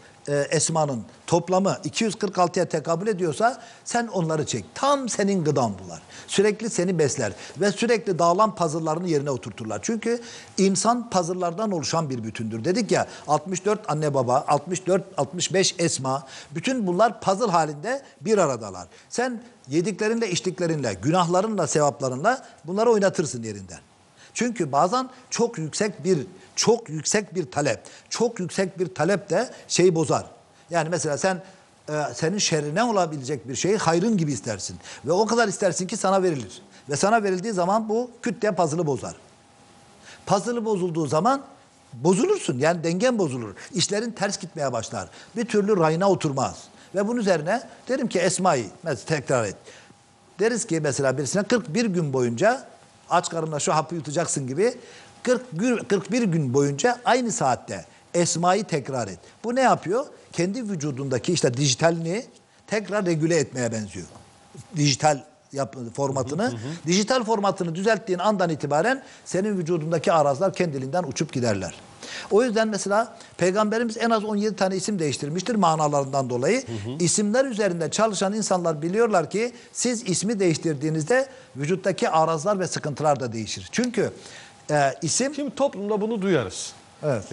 esmanın toplamı 246'ya tekabül ediyorsa sen onları çek. Tam senin gıdan bunlar. Sürekli seni besler. Ve sürekli dağılan puzzle'larını yerine oturturlar. Çünkü insan puzzle'lardan oluşan bir bütündür. Dedik ya, 64 anne baba, 65 esma. Bütün bunlar puzzle halinde bir aradalar. Sen yediklerinle, içtiklerinle, günahlarınla, sevaplarınla bunları oynatırsın yerinden. Çünkü bazen çok yüksek bir talep de şeyi bozar. Yani mesela sen senin şerrine olabilecek bir şeyi hayrın gibi istersin. Ve o kadar istersin ki sana verilir. Ve sana verildiği zaman bu kütle puzzle'ı bozar. Puzzle'ı bozulduğu zaman bozulursun. Yani dengen bozulur. İşlerin ters gitmeye başlar. Bir türlü rayına oturmaz. Ve bunun üzerine derim ki esmayı tekrar et. Deriz ki mesela birisine 41 gün boyunca aç karnına şu hapı yutacaksın gibi 41 gün boyunca aynı saatte esmayı tekrar et. Bu ne yapıyor? Kendi vücudundaki işte dijitalini tekrar regüle etmeye benziyor. Dijital formatını. Dijital formatını düzelttiğin andan itibaren senin vücudundaki arazlar kendiliğinden uçup giderler. O yüzden mesela Peygamberimiz en az 17 tane isim değiştirmiştir manalarından dolayı. İsimler üzerinde çalışan insanlar biliyorlar ki siz ismi değiştirdiğinizde vücuttaki arazlar ve sıkıntılar da değişir. Çünkü isim... Şimdi toplumda bunu duyarız. Evet.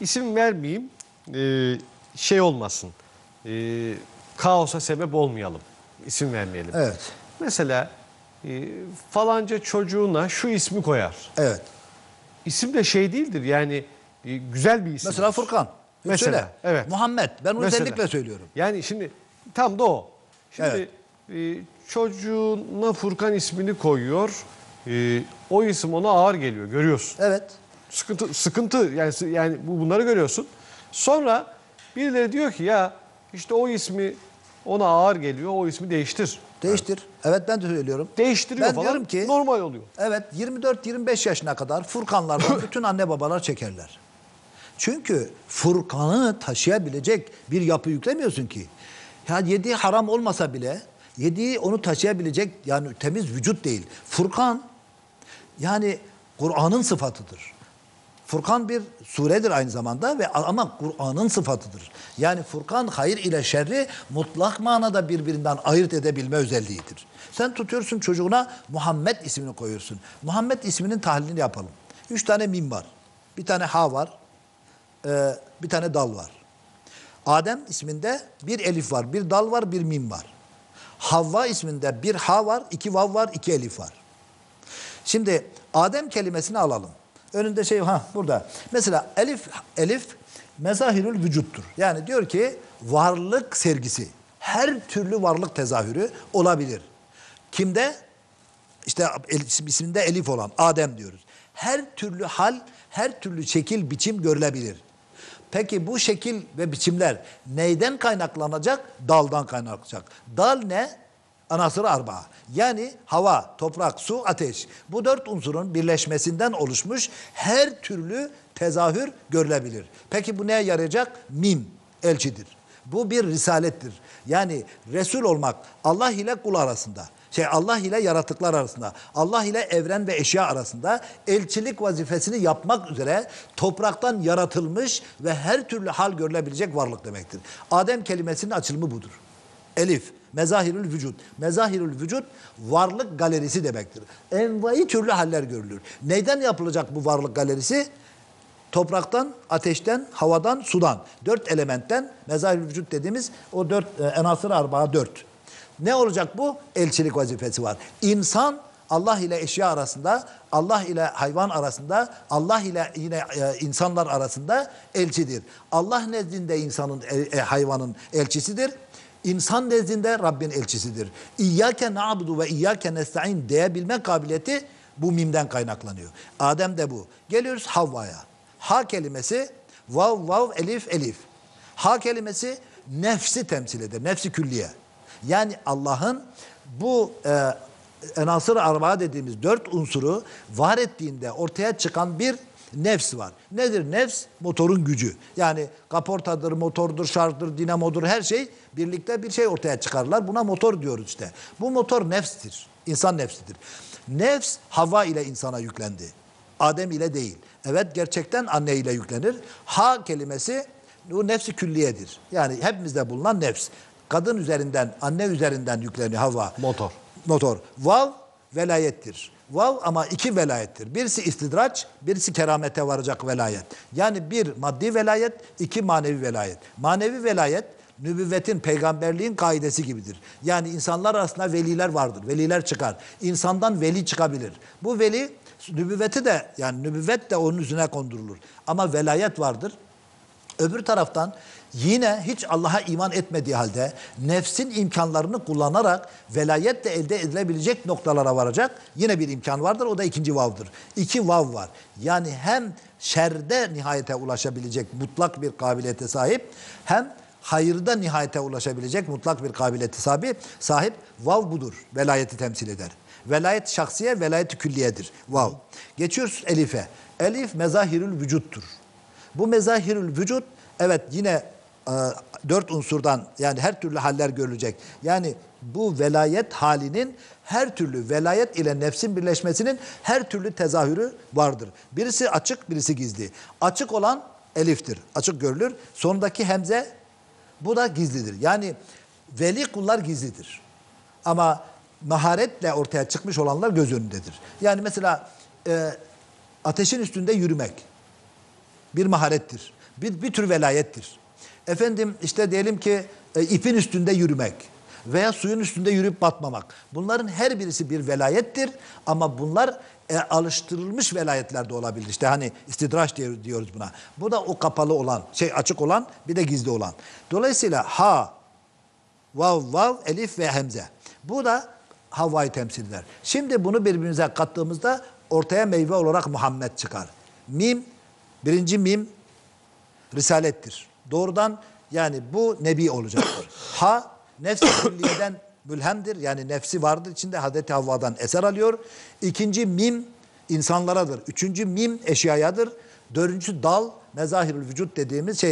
İsim vermeyeyim, şey olmasın, kaosa sebep olmayalım, isim vermeyelim. Evet. Mesela falanca çocuğuna şu ismi koyar. Evet. İsim de şey değildir yani, güzel bir isim. Mesela Furkan. Mesela. Evet. Muhammed. Ben onu özellikle söylüyorum. Yani şimdi tam da o. Şimdi çocuğuna Furkan ismini koyuyor. O isim ona ağır geliyor. Görüyorsun. Evet. Sıkıntı yani bunları görüyorsun. Sonra birileri diyor ki ya işte o ismi ona ağır geliyor, o ismi değiştir. Değiştir. Evet, ben de söylüyorum. Değiştiriyor ben falan, diyorum ki, normal oluyor. Evet, 24-25 yaşına kadar Furkanlardan bütün anne babalar çekerler. Çünkü Furkan'ı taşıyabilecek bir yapı yüklemiyorsun ki. Yani yediği haram olmasa bile, yediği onu taşıyabilecek yani temiz vücut değil. Furkan yani Kur'an'ın sıfatıdır. Furkan bir suredir aynı zamanda ve ama Kur'an'ın sıfatıdır. Yani Furkan hayır ile şerri mutlak manada birbirinden ayırt edebilme özelliğidir. Sen tutuyorsun çocuğuna Muhammed ismini koyuyorsun. Muhammed isminin tahlilini yapalım. 3 tane mim var. 1 tane ha var. Bir tane dal var. Adem isminde 1 elif var, 1 dal var, 1 mim var. Havva isminde 1 ha var, 2 vav var, 2 elif var. Şimdi Adem kelimesini alalım. Önünde şey burada. Mesela elif mezahirül vücuttur. Yani diyor ki varlık sergisi. Her türlü varlık tezahürü olabilir. Kimde? İşte isminde elif olan Adem diyoruz. Her türlü hal, her türlü şekil, biçim görülebilir. Peki bu şekil ve biçimler neyden kaynaklanacak? Daldan kaynaklanacak. Dal ne? Anasır arba. Yani hava, toprak, su, ateş. Bu 4 unsurun birleşmesinden oluşmuş her türlü tezahür görülebilir. Peki bu neye yarayacak? Mim, elçidir. Bu bir risalettir. Yani Resul olmak Allah ile kul arasında. Allah ile yaratıklar arasında, Allah ile evren ve eşya arasında elçilik vazifesini yapmak üzere topraktan yaratılmış ve her türlü hal görülebilecek varlık demektir. Adem kelimesinin açılımı budur. Elif, mezahirül vücut. Mezahirül vücut varlık galerisi demektir. Envai türlü haller görülür. Neyden yapılacak bu varlık galerisi? Topraktan, ateşten, havadan, sudan. 4 elementten mezahirül vücut dediğimiz o 4 enasır arba'a 4. Ne olacak bu? Elçilik vazifesi var. İnsan Allah ile eşya arasında, Allah ile hayvan arasında, Allah ile yine insanlar arasında elçidir. Allah nezdinde insanın, hayvanın elçisidir. İnsan nezdinde Rabbin elçisidir. İyyâke na'budu ve iyyâke nesta'in diyebilme kabiliyeti bu mimden kaynaklanıyor. Adem de bu. Geliyoruz Havva'ya. Ha kelimesi vav vav elif elif. Ha kelimesi nefsi temsil eder. Nefsi külliye. Yani Allah'ın bu enasır-ı arba dediğimiz 4 unsuru var ettiğinde ortaya çıkan bir nefs var. Nedir nefs? Motorun gücü. Yani kaportadır, motordur, şarjdır, dinamodur her şey birlikte bir şey ortaya çıkarlar. Buna motor diyoruz işte. Bu motor nefstir. İnsan nefsidir. Nefs Havva ile insana yüklendi. Adem ile değil. Evet gerçekten anne ile yüklenir. Ha kelimesi bu nefsi külliyedir. Yani hepimizde bulunan nefs. Kadın üzerinden, anne üzerinden yükleniyor Havva. Motor. Motor. Vav velayettir. Vav ama 2 velayettir. Birisi istidraç, birisi keramete varacak velayet. Yani 1 maddi velayet, 2 manevi velayet. Manevi velayet nübüvvetin, peygamberliğin kaidesi gibidir. Yani insanlar arasında veliler vardır. Veliler çıkar. İnsandan veli çıkabilir. Bu veli nübüvveti de yani nübüvvet de onun üzerine kondurulur. Ama velayet vardır. Öbür taraftan yine hiç Allah'a iman etmediği halde nefsin imkanlarını kullanarak velayetle elde edilebilecek noktalara varacak yine bir imkan vardır. O da 2. vav'dır. 2 vav var. Yani hem şerde nihayete ulaşabilecek mutlak bir kabiliyete sahip hem hayırda nihayete ulaşabilecek mutlak bir kabiliyete sahip vav budur. Velayeti temsil eder. Velayet şahsiye, velayet-i külliyedir. Vav. Geçiyoruz Elif'e. Elif mezahirül vücuttur. Bu mezahirül vücut evet yine 4 unsurdan yani her türlü haller görülecek. Yani bu velayet halinin her türlü velayet ile nefsin birleşmesinin her türlü tezahürü vardır. Birisi açık, birisi gizli. Açık olan eliftir. Açık görülür. Sondaki hemze bu da gizlidir. Yani veli kullar gizlidir. Ama maharetle ortaya çıkmış olanlar göz önündedir. Yani mesela ateşin üstünde yürümek bir maharettir. Bir tür velayettir. Efendim işte diyelim ki ipin üstünde yürümek veya suyun üstünde yürüyüp batmamak. Bunların her birisi bir velayettir ama bunlar alıştırılmış velayetlerde olabilir. İşte hani istidraç diyoruz buna. Bu da o kapalı olan, açık olan bir de gizli olan. Dolayısıyla ha, vav, vav, elif ve hemze. Bu da Havva'yı temsil eder. Şimdi bunu birbirimize kattığımızda ortaya meyve olarak Muhammed çıkar. Mim, 1. mim risalettir. Doğrudan yani bu nebi olacaktır. Ha nefs-i külliyeden mülhemdir. Yani nefsi vardır içinde, Hazreti Havva'dan eser alıyor. İkinci mim insanlaradır. Üçüncü mim eşyayadır. Dördüncü dal mezahirül vücut dediğimiz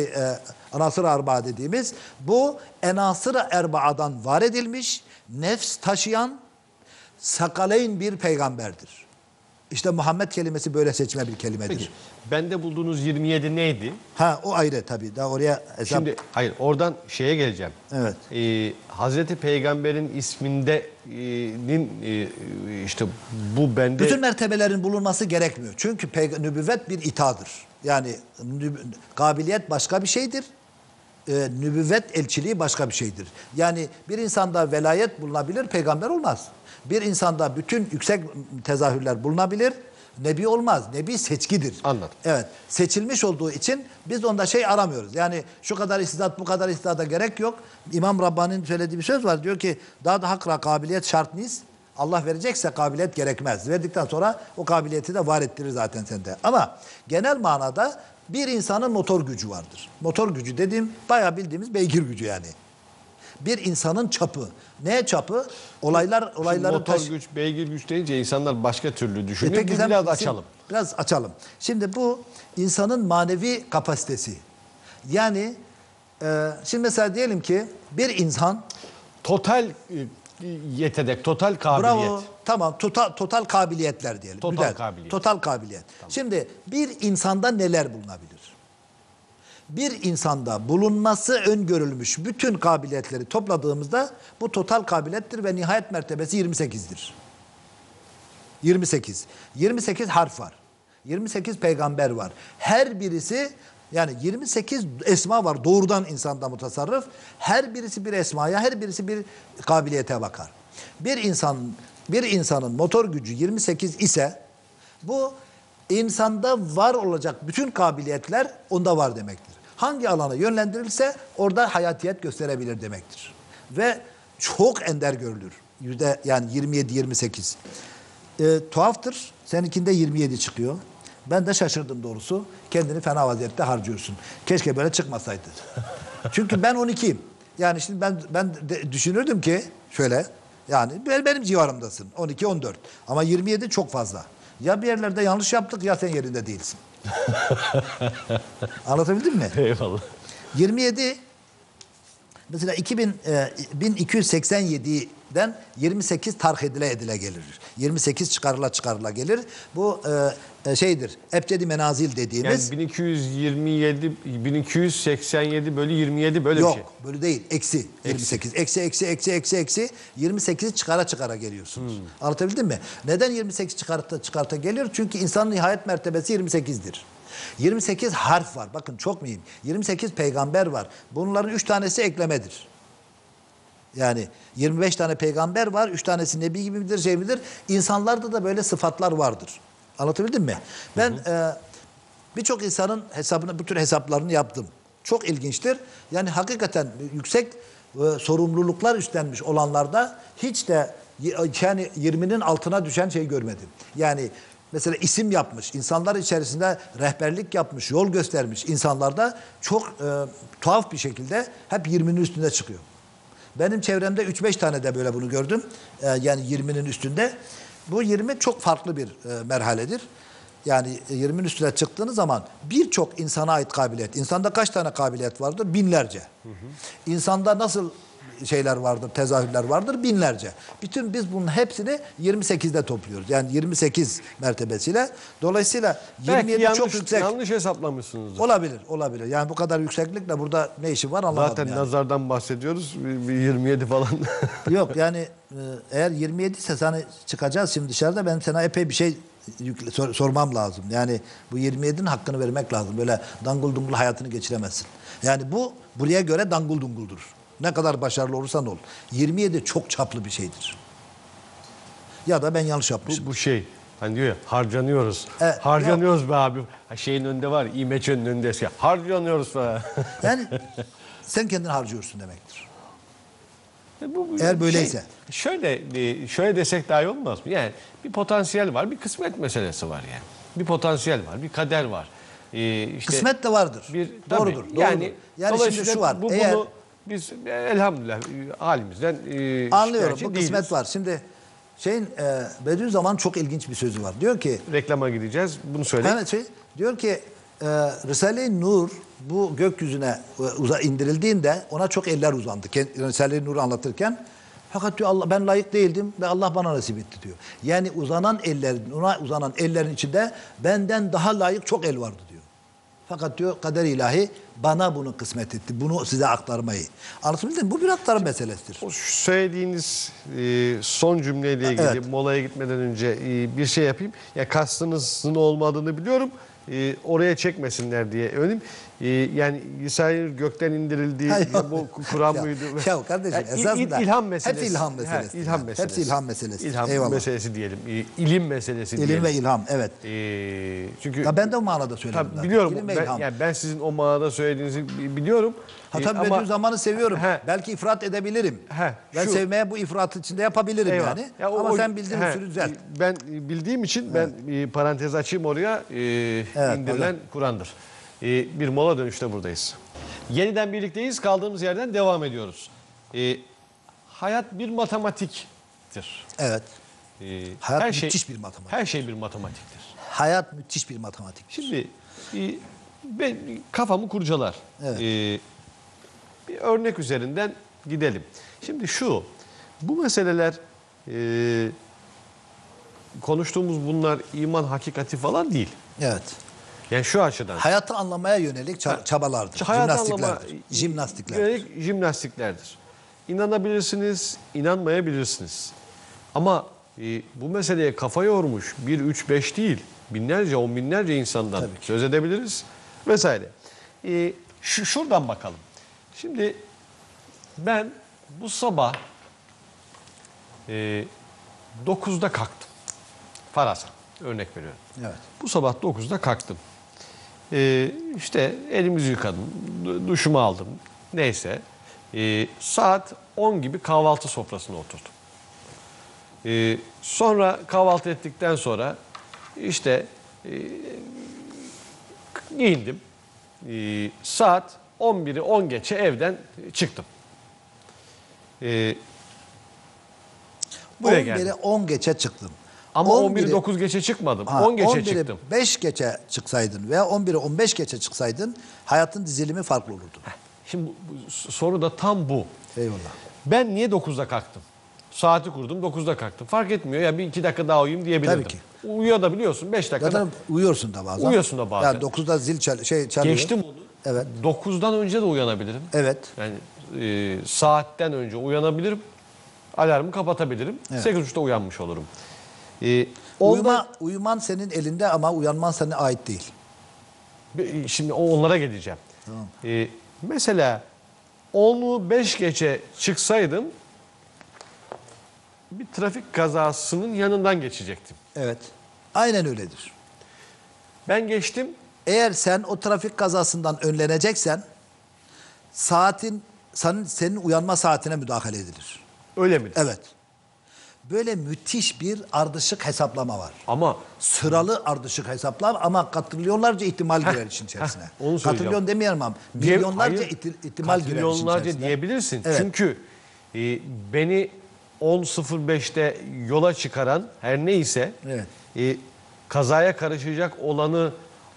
anasır-ı erba'a dediğimiz, bu enasır-ı erba'dan var edilmiş nefs taşıyan sakaleyn bir peygamberdir. İşte Muhammed kelimesi böyle seçme bir kelimedir. Peki, bende bulduğunuz 27 neydi? Ha, o ayrı tabii. Daha oraya hesap... Şimdi hayır, oradan şeye geleceğim. Evet. Hazreti Peygamber'in ismindenin işte bu bende... Bütün mertebelerin bulunması gerekmiyor. Çünkü nübüvvet bir itadır. Yani kabiliyet başka bir şeydir. Nübüvvet elçiliği başka bir şeydir. Yani bir insanda velayet bulunabilir, peygamber olmaz. Bir insanda bütün yüksek tezahürler bulunabilir, nebi olmaz. Nebi seçkidir. Anladım. Evet, seçilmiş olduğu için biz onda şey aramıyoruz. Yani şu kadar istidat, bu kadar istidada gerek yok. İmam Rabbani'nin söylediği bir söz var. Diyor ki, daha da hakra kabiliyet şart niz. Allah verecekse kabiliyet gerekmez. Verdikten sonra o kabiliyeti de var ettirir zaten sende. Ama genel manada bir insanın motor gücü vardır. Motor gücü dediğim bayağı bildiğimiz beygir gücü yani. Bir insanın çapı. Neye çapı? Olayların motor güç, beygir güç deyince insanlar başka türlü düşünüyor. Biraz açalım. Biraz açalım. Şimdi bu insanın manevi kapasitesi. Yani şimdi mesela diyelim ki bir insan total yetenek, total kabiliyet. Bravo. Tamam. Total kabiliyetler diyelim. Total kabiliyet. Tamam. Şimdi bir insanda neler bulunabilir? Bir insanda bulunması öngörülmüş bütün kabiliyetleri topladığımızda bu total kabiliyettir ve nihayet mertebesi 28'dir. 28. 28 harf var. 28 peygamber var. Her birisi, yani 28 esma var doğrudan insanda mutasarrıf. Her birisi bir esmaya, her birisi bir kabiliyete bakar. Bir insanın motor gücü 28 ise bu insanda var olacak bütün kabiliyetler onda var demektir. Hangi alana yönlendirilse orada hayatiyet gösterebilir demektir. Ve çok ender görülür. Yani 27-28. Tuhaftır. Seninkinde 27 çıkıyor. Ben de şaşırdım doğrusu. Kendini fena vaziyette harcıyorsun. Keşke böyle çıkmasaydı. Çünkü ben 12'yim. Yani şimdi ben düşünürdüm ki şöyle. Yani benim civarımdasın. 12-14. Ama 27 çok fazla. Ya bir yerlerde yanlış yaptık ya sen yerinde değilsin. Anlatabildim mi? Eyvallah. 27 mesela 1287'den 28 tarh edile gelir. 28 çıkarıla gelir. Bu şeydir. Ebcedi menazil dediğimiz. Yani 1287 bölü 27 böyle yok, bir şey. Yok, böyle değil. Eksi 28. Eksi 28 çıkara geliyorsunuz. Anlatabildim mi? Neden 28 çıkarta geliyor? Çünkü insanın nihayet mertebesi 28'dir. 28 harf var. Bakın çok mühim. 28 peygamber var. Bunların 3 tanesi eklemedir. Yani 25 tane peygamber var. 3 tanesi nebi gibi midir, şey midir? İnsanlarda da böyle sıfatlar vardır. Anlatabildim mi? Ben birçok insanın hesabını, bu tür hesaplarını yaptım. Çok ilginçtir. Yani hakikaten yüksek sorumluluklar üstlenmiş olanlarda hiç de yani 20'nin altına düşen şey görmedim. Yani mesela isim yapmış, insanlar içerisinde rehberlik yapmış, yol göstermiş insanlarda çok tuhaf bir şekilde hep 20'nin üstünde çıkıyor. Benim çevremde 3-5 tane de böyle bunu gördüm. Yani 20'nin üstünde. Bu 20 çok farklı bir merhaledir. Yani 20'nin üstüne çıktığınız zaman birçok insana ait kabiliyet. İnsanda kaç tane kabiliyet vardır? Binlerce. İnsanda nasıl şeyler vardır, tezahürler vardır? Binlerce. Bütün biz bunun hepsini 28'de topluyoruz. Yani 28 mertebesiyle. Dolayısıyla 27 yanlış, çok yüksek. Yanlış hesaplamışsınız. Olabilir. Yani bu kadar yükseklikle burada ne işi var anlamadım. Zaten yani nazardan bahsediyoruz. Bir 27 falan. Yok yani eğer 27 ise sana çıkacağız şimdi dışarıda. Ben sana epey bir şey sormam lazım. Yani bu 27'nin hakkını vermek lazım. Böyle dangul dungul hayatını geçiremezsin. Yani bu buraya göre dangul dunguldur. Ne kadar başarılı olursan ol. 27 çok çaplı bir şeydir. Ya da ben yanlış yapmışım. Bu şey hani diyor ya harcanıyoruz. Harcanıyoruz be abi. Şeyin önünde var, İmeç'in önünde. Harcanıyoruz be. Yani sen kendini harcıyorsun demektir. Eğer böyleyse. Şöyle desek daha iyi olmaz mı? Yani bir potansiyel var, bir kısmet meselesi var yani. Bir potansiyel var, bir kader var. İşte kısmet de vardır. Doğrudur. Yani dolayısıyla şimdi şu var. Bu, eğer, bunu Biz elhamdülillah halimizden anlıyorum, bu değiliz. Kısmet var. Şimdi şeyin Bediüzzaman çok ilginç bir sözü var. Diyor ki... Reklama gideceğiz, bunu söyle. Evet, diyor ki Risale-i Nur bu gökyüzüne indirildiğinde ona çok eller uzandı. Risale-i Nur'u anlatırken. Fakat diyor Allah, ben layık değildim ve Allah bana nasip etti diyor. Yani uzanan ellerin, ona uzanan ellerin içinde benden daha layık çok el vardı diyor. Fakat diyor kader ilahi bana bunu kısmet etti. Bunu size aktarmayı. Anlatabiliyor muyum? Bu bir aktarım meselesidir. O söylediğiniz son cümleyle ilgili, evet, molaya gitmeden önce bir şey yapayım. Ya kastınızın olmadığını biliyorum. Oraya çekmesinler diye önüm. Yani İsa'yı gökten indirildiği bu Kur'an mıydı? Ya kardeşim esasında ilham meselesi. Hepsi ilham meselesi. Ha, ilham meselesi. Hepsi ilham meselesi. İlham meselesi diyelim. İlim meselesi diyelim. İlim ve ilham, evet. Çünkü ya ben de o manada söyledim. Tabii, biliyorum. Ben sizin o manada söylediğinizi biliyorum. Tabii ama, zamanı seviyorum. He. Belki ifrat edebilirim. He, ben sevmeye bu ifratı içinde yapabilirim. Eyvallah. Yani. Ya, ama sen bildiğin usulü düzelt. Ben bildiğim için, evet, ben parantez açayım oraya. Evet, indirilen Kur'an'dır. Bir mola dönüşte buradayız. Yeniden birlikteyiz. Kaldığımız yerden devam ediyoruz. Hayat bir matematiktir. Evet. Hayat müthiş bir matematik. Her şey bir matematiktir. Hayat müthiş bir matematik. Şimdi ben kafamı kurcalar. Evet. Bir örnek üzerinden gidelim. Şimdi bu meseleler konuştuğumuz bunlar iman hakikati falan değil. Evet. Yani şu açıdan. Hayatı anlamaya yönelik çabalardır. Jimnastiklerdir. İnanabilirsiniz, inanmayabilirsiniz. Ama bu meseleye kafa yormuş 1, 3, 5 değil. Binlerce, on binlerce insandan söz edebiliriz vesaire. Şuradan bakalım. Şimdi ben bu sabah 9'da kalktım. Faraza örnek veriyorum. Evet. Bu sabah 9'da kalktım. İşte elimizi yıkadım, duşumu aldım, neyse. Saat 10 gibi kahvaltı sofrasına oturdum. Sonra kahvaltı ettikten sonra işte giyindim. Saat 11'i 10 geçe evden çıktım. Buraya geldim. 11'i 10 geçe çıktım. Ama 11'i 9 geçe çıkmadım. 10 geçe çıktım. 11'i 5 geçe çıksaydın veya 11'i 15 geçe çıksaydın hayatın dizilimi farklı olurdu. Şimdi soru da tam bu. Eyvallah. Ben niye 9'da kalktım? Saati kurdum, 9'da kalktım. Fark etmiyor ya, bir 2 dakika daha uyuyayım diyebilirdim. Tabii ki. Uyuyabiliyorsun 5 dakikada. Zaten uyuyorsun da bazen. Uyuyorsun da bazen. Yani 9'da zil çalıyor. Geçtim onu. Evet. 9'dan önce de uyanabilirim. Evet. Yani saatten önce uyanabilirim. Alarmı kapatabilirim. Evet. 8.30'da uyanmış olurum. Uyuman senin elinde ama uyanman sana ait değil. Şimdi onlara geleceğim. Tamam. Mesela 10'u 5 geçe çıksaydım bir trafik kazasının yanından geçecektim. Evet. Aynen öyledir. Ben geçtim. Eğer sen o trafik kazasından önleneceksen senin uyanma saatine müdahale edilir. Öyle mi? Evet. Böyle müthiş bir ardışık hesaplama var. Ama sıralı ardışık hesaplar ama katrilyonlarca ihtimal girer için içerisine. Onu söyleyeceğim. Katrilyon demeyelim ama milyonlarca ihtimal girer için içerisine. Diyebilirsin. Evet. Çünkü beni 10.05'te yola çıkaran her neyse, evet, kazaya karışacak olanı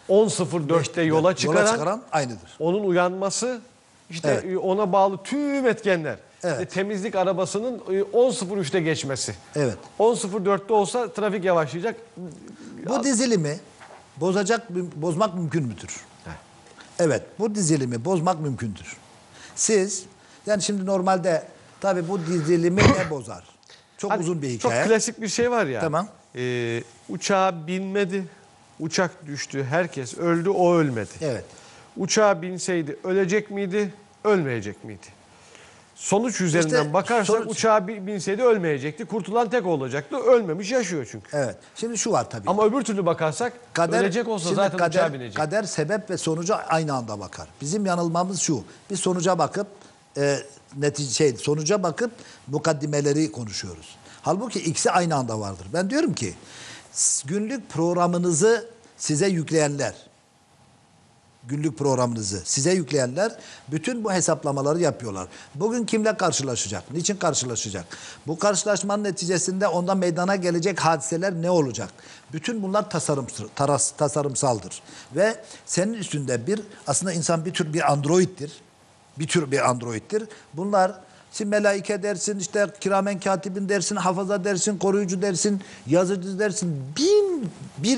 10.04'te yola çıkaran aynıdır. Onun uyanması işte, evet, ona bağlı tüm etkenler. Evet. Temizlik arabasının 10.03'te geçmesi. Evet. 10.04'te olsa trafik yavaşlayacak. Bu dizilimi bozmak mümkün müdür? Heh. Evet, bu dizilimi bozmak mümkündür. Yani şimdi normalde tabii bu dizilimi ne bozar? Çok uzun bir hikaye. Çok klasik bir şey var ya. Tamam. Uçağa binmedi, uçak düştü, herkes öldü, o ölmedi. Evet. Uçağa binseydi ölecek miydi, ölmeyecek miydi? Sonuç üzerinden bakarsak uçağa binseydi ölmeyecekti. Kurtulan tek olacaktı. Ölmemiş, yaşıyor çünkü. Evet. Şimdi şu var tabii. Ama öbür türlü bakarsak ölecek olsa zaten uçağa binecek. Kader sebep ve sonuca aynı anda bakar. Bizim yanılmamız şu. Biz sonuca bakıp sonuca bakıp mukaddimeleri konuşuyoruz. Halbuki ikisi aynı anda vardır. Ben diyorum ki günlük programınızı size yükleyenler günlük programınızı size yükleyenler bütün bu hesaplamaları yapıyorlar. Bugün kimle karşılaşacak? Niçin karşılaşacak? Bu karşılaşmanın neticesinde ondan meydana gelecek hadiseler ne olacak? Bütün bunlar tasarımsaldır. Ve senin üstünde bir, aslında insan bir tür bir androiddir. Bunlar sen melaike dersin, işte kiramen katibin dersin, hafaza dersin, koruyucu dersin, yazıcı dersin. Bir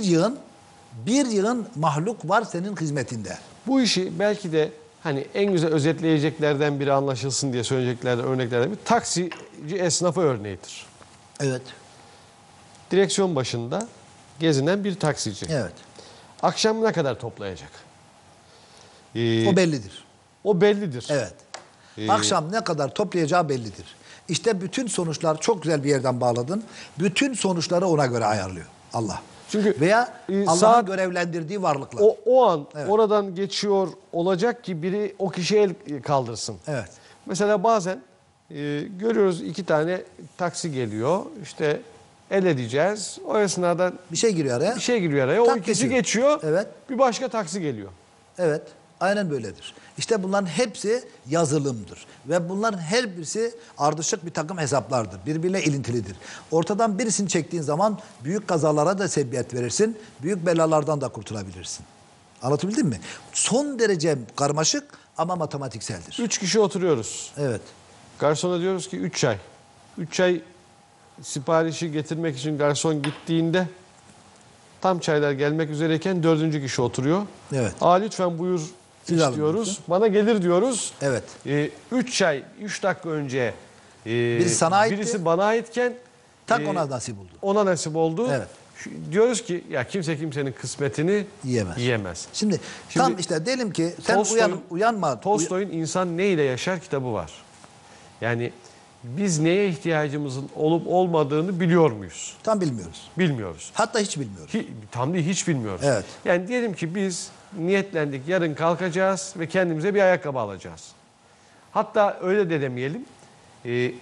yığın mahluk var senin hizmetinde. Bu işi belki de hani en güzel özetleyeceklerden biri, anlaşılsın diye söyleyeceklerden, örneklerden bir taksici esnafı örneğidir. Evet. Direksiyon başında gezinen bir taksici. Evet. Akşam ne kadar toplayacak? O bellidir. O bellidir. Evet. Akşam ne kadar toplayacağı bellidir. İşte bütün sonuçlar, çok güzel bir yerden bağladın. Bütün sonuçları ona göre ayarlıyor Allah. Çünkü veya Allah'ın görevlendirdiği varlıklar. O an evet, oradan geçiyor olacak ki biri o kişiye el kaldırsın. Evet. Mesela bazen görüyoruz, iki tane taksi geliyor. İşte el edeceğiz. O esnada bir şey giriyor araya. O ikisi geçiyor. Evet. Bir başka taksi geliyor. Evet. Aynen böyledir. İşte bunların hepsi yazılımdır. Ve bunların her birisi ardışık bir takım hesaplardır. Birbiriyle ilintilidir. Ortadan birisini çektiğin zaman büyük kazalara da sebebiyet verirsin. Büyük belalardan da kurtulabilirsin. Anlatabildim mi? Son derece karmaşık ama matematikseldir. 3 kişi oturuyoruz. Evet. Garsona diyoruz ki 3 çay. 3 çay siparişi getirmek için garson gittiğinde tam çaylar gelmek üzereyken 4. kişi oturuyor. Evet. Lütfen buyur diyoruz. Bana gelir diyoruz. Evet. 3 çay 3 dakika önce birisi bana aitken tak ona nasip oldu. Evet. Diyoruz ki ya kimse kimsenin kısmetini yiyemez. Şimdi tam işte diyelim ki sen uyanma. Tolstoy'un İnsan Ne ile Yaşar kitabı var. Yani biz neye ihtiyacımızın olup olmadığını biliyor muyuz? Tam bilmiyoruz. Hatta hiç bilmiyoruz. Hiç bilmiyoruz. Evet. Yani diyelim ki biz niyetlendik, yarın kalkacağız ve kendimize bir ayakkabı alacağız. Hatta öyle de demeyelim.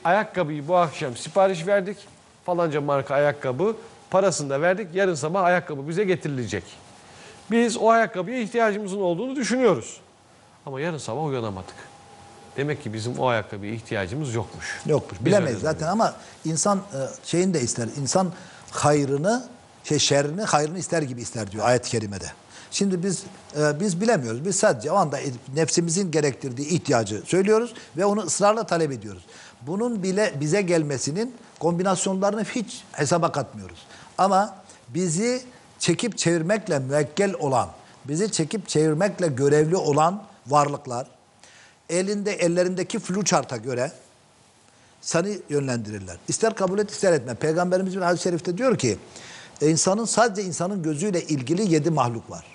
Ayakkabıyı bu akşam sipariş verdik. Falanca marka ayakkabı, parasını da verdik. Yarın sabah ayakkabı bize getirilecek. Biz o ayakkabıya ihtiyacımızın olduğunu düşünüyoruz. Ama yarın sabah uyanamadık. Demek ki bizim o ayakkabıya ihtiyacımız yokmuş. Bilemeyiz zaten, ama insan şeyini de ister. İnsan hayrını, şerrini, hayrını ister gibi ister diyor ayet-i kerimede. Şimdi biz bilemiyoruz. Biz sadece o anda nefsimizin gerektirdiği ihtiyacı söylüyoruz ve onu ısrarla talep ediyoruz. Bunun bile bize gelmesinin kombinasyonlarını hiç hesaba katmıyoruz. Ama bizi çekip çevirmekle müekkel olan, bizi çekip çevirmekle görevli olan varlıklar ellerindeki flüçarta göre seni yönlendirirler. İster kabul et, ister etme. Peygamberimiz bir hadis-i şerifte diyor ki sadece insanın gözüyle ilgili 7 mahluk var.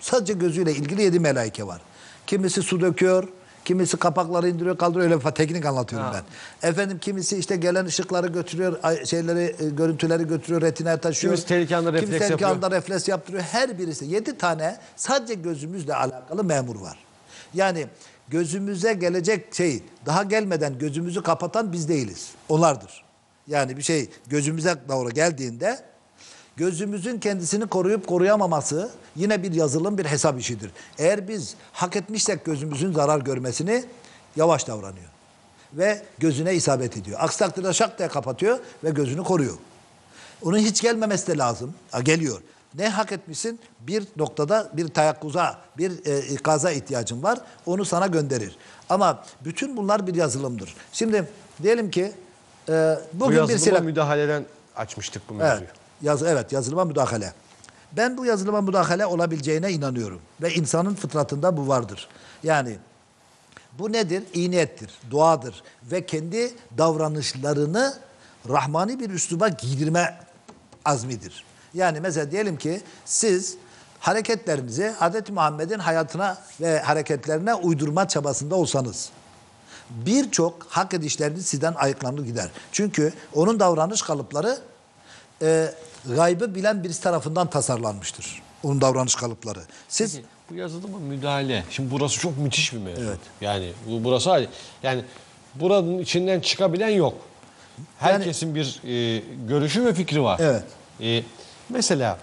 Sadece gözüyle ilgili 7 melaike var. Kimisi su döküyor, kimisi kapakları indiriyor, kaldırıyor. Öyle bir teknik anlatıyorum ben. Efendim kimisi işte gelen ışıkları götürüyor, görüntüleri götürüyor, retinaya taşıyor. Kimisi televizyonda refleks yaptırıyor. Her birisi 7 tane sadece gözümüzle alakalı memur var. Yani gözümüze gelecek şey daha gelmeden gözümüzü kapatan biz değiliz. Onlardır. Yani bir şey gözümüze doğru geldiğinde gözümüzün kendisini koruyup koruyamaması yine bir yazılım, bir hesap işidir. Eğer biz hak etmişsek gözümüzün zarar görmesini, yavaş davranıyor. Ve gözüne isabet ediyor. Aksi takdirde şak diye kapatıyor ve gözünü koruyor. Onun hiç gelmemesi de lazım. Geliyor. Ne hak etmişsin? Bir noktada bir tayakkuza, bir ikaza ihtiyacın var. Onu sana gönderir. Ama bütün bunlar bir yazılımdır. Şimdi diyelim ki bugün bu müdahaleden açmıştık bu mevzuyu. Evet. Yazılıma müdahale. Ben bu yazılıma müdahale olabileceğine inanıyorum. Ve insanın fıtratında bu vardır. Yani bu nedir? İyi niyettir, duadır. Ve kendi davranışlarını rahmani bir üsluba giydirme azmidir. Yani mesela diyelim ki siz hareketlerinizi Hazreti Muhammed'in hayatına ve hareketlerine uydurma çabasında olsanız, birçok hak edişleriniz sizden ayıklanır gider. Çünkü onun davranış kalıpları gaybı bilen birisi tarafından tasarlanmıştır. Onun davranış kalıpları. Peki, bu yazılıma müdahale. Şimdi burası çok müthiş bir mevzu. Evet. Yani burası, yani buranın içinden çıkabilen yok. Herkesin bir görüşü ve fikri var. Evet. Mesela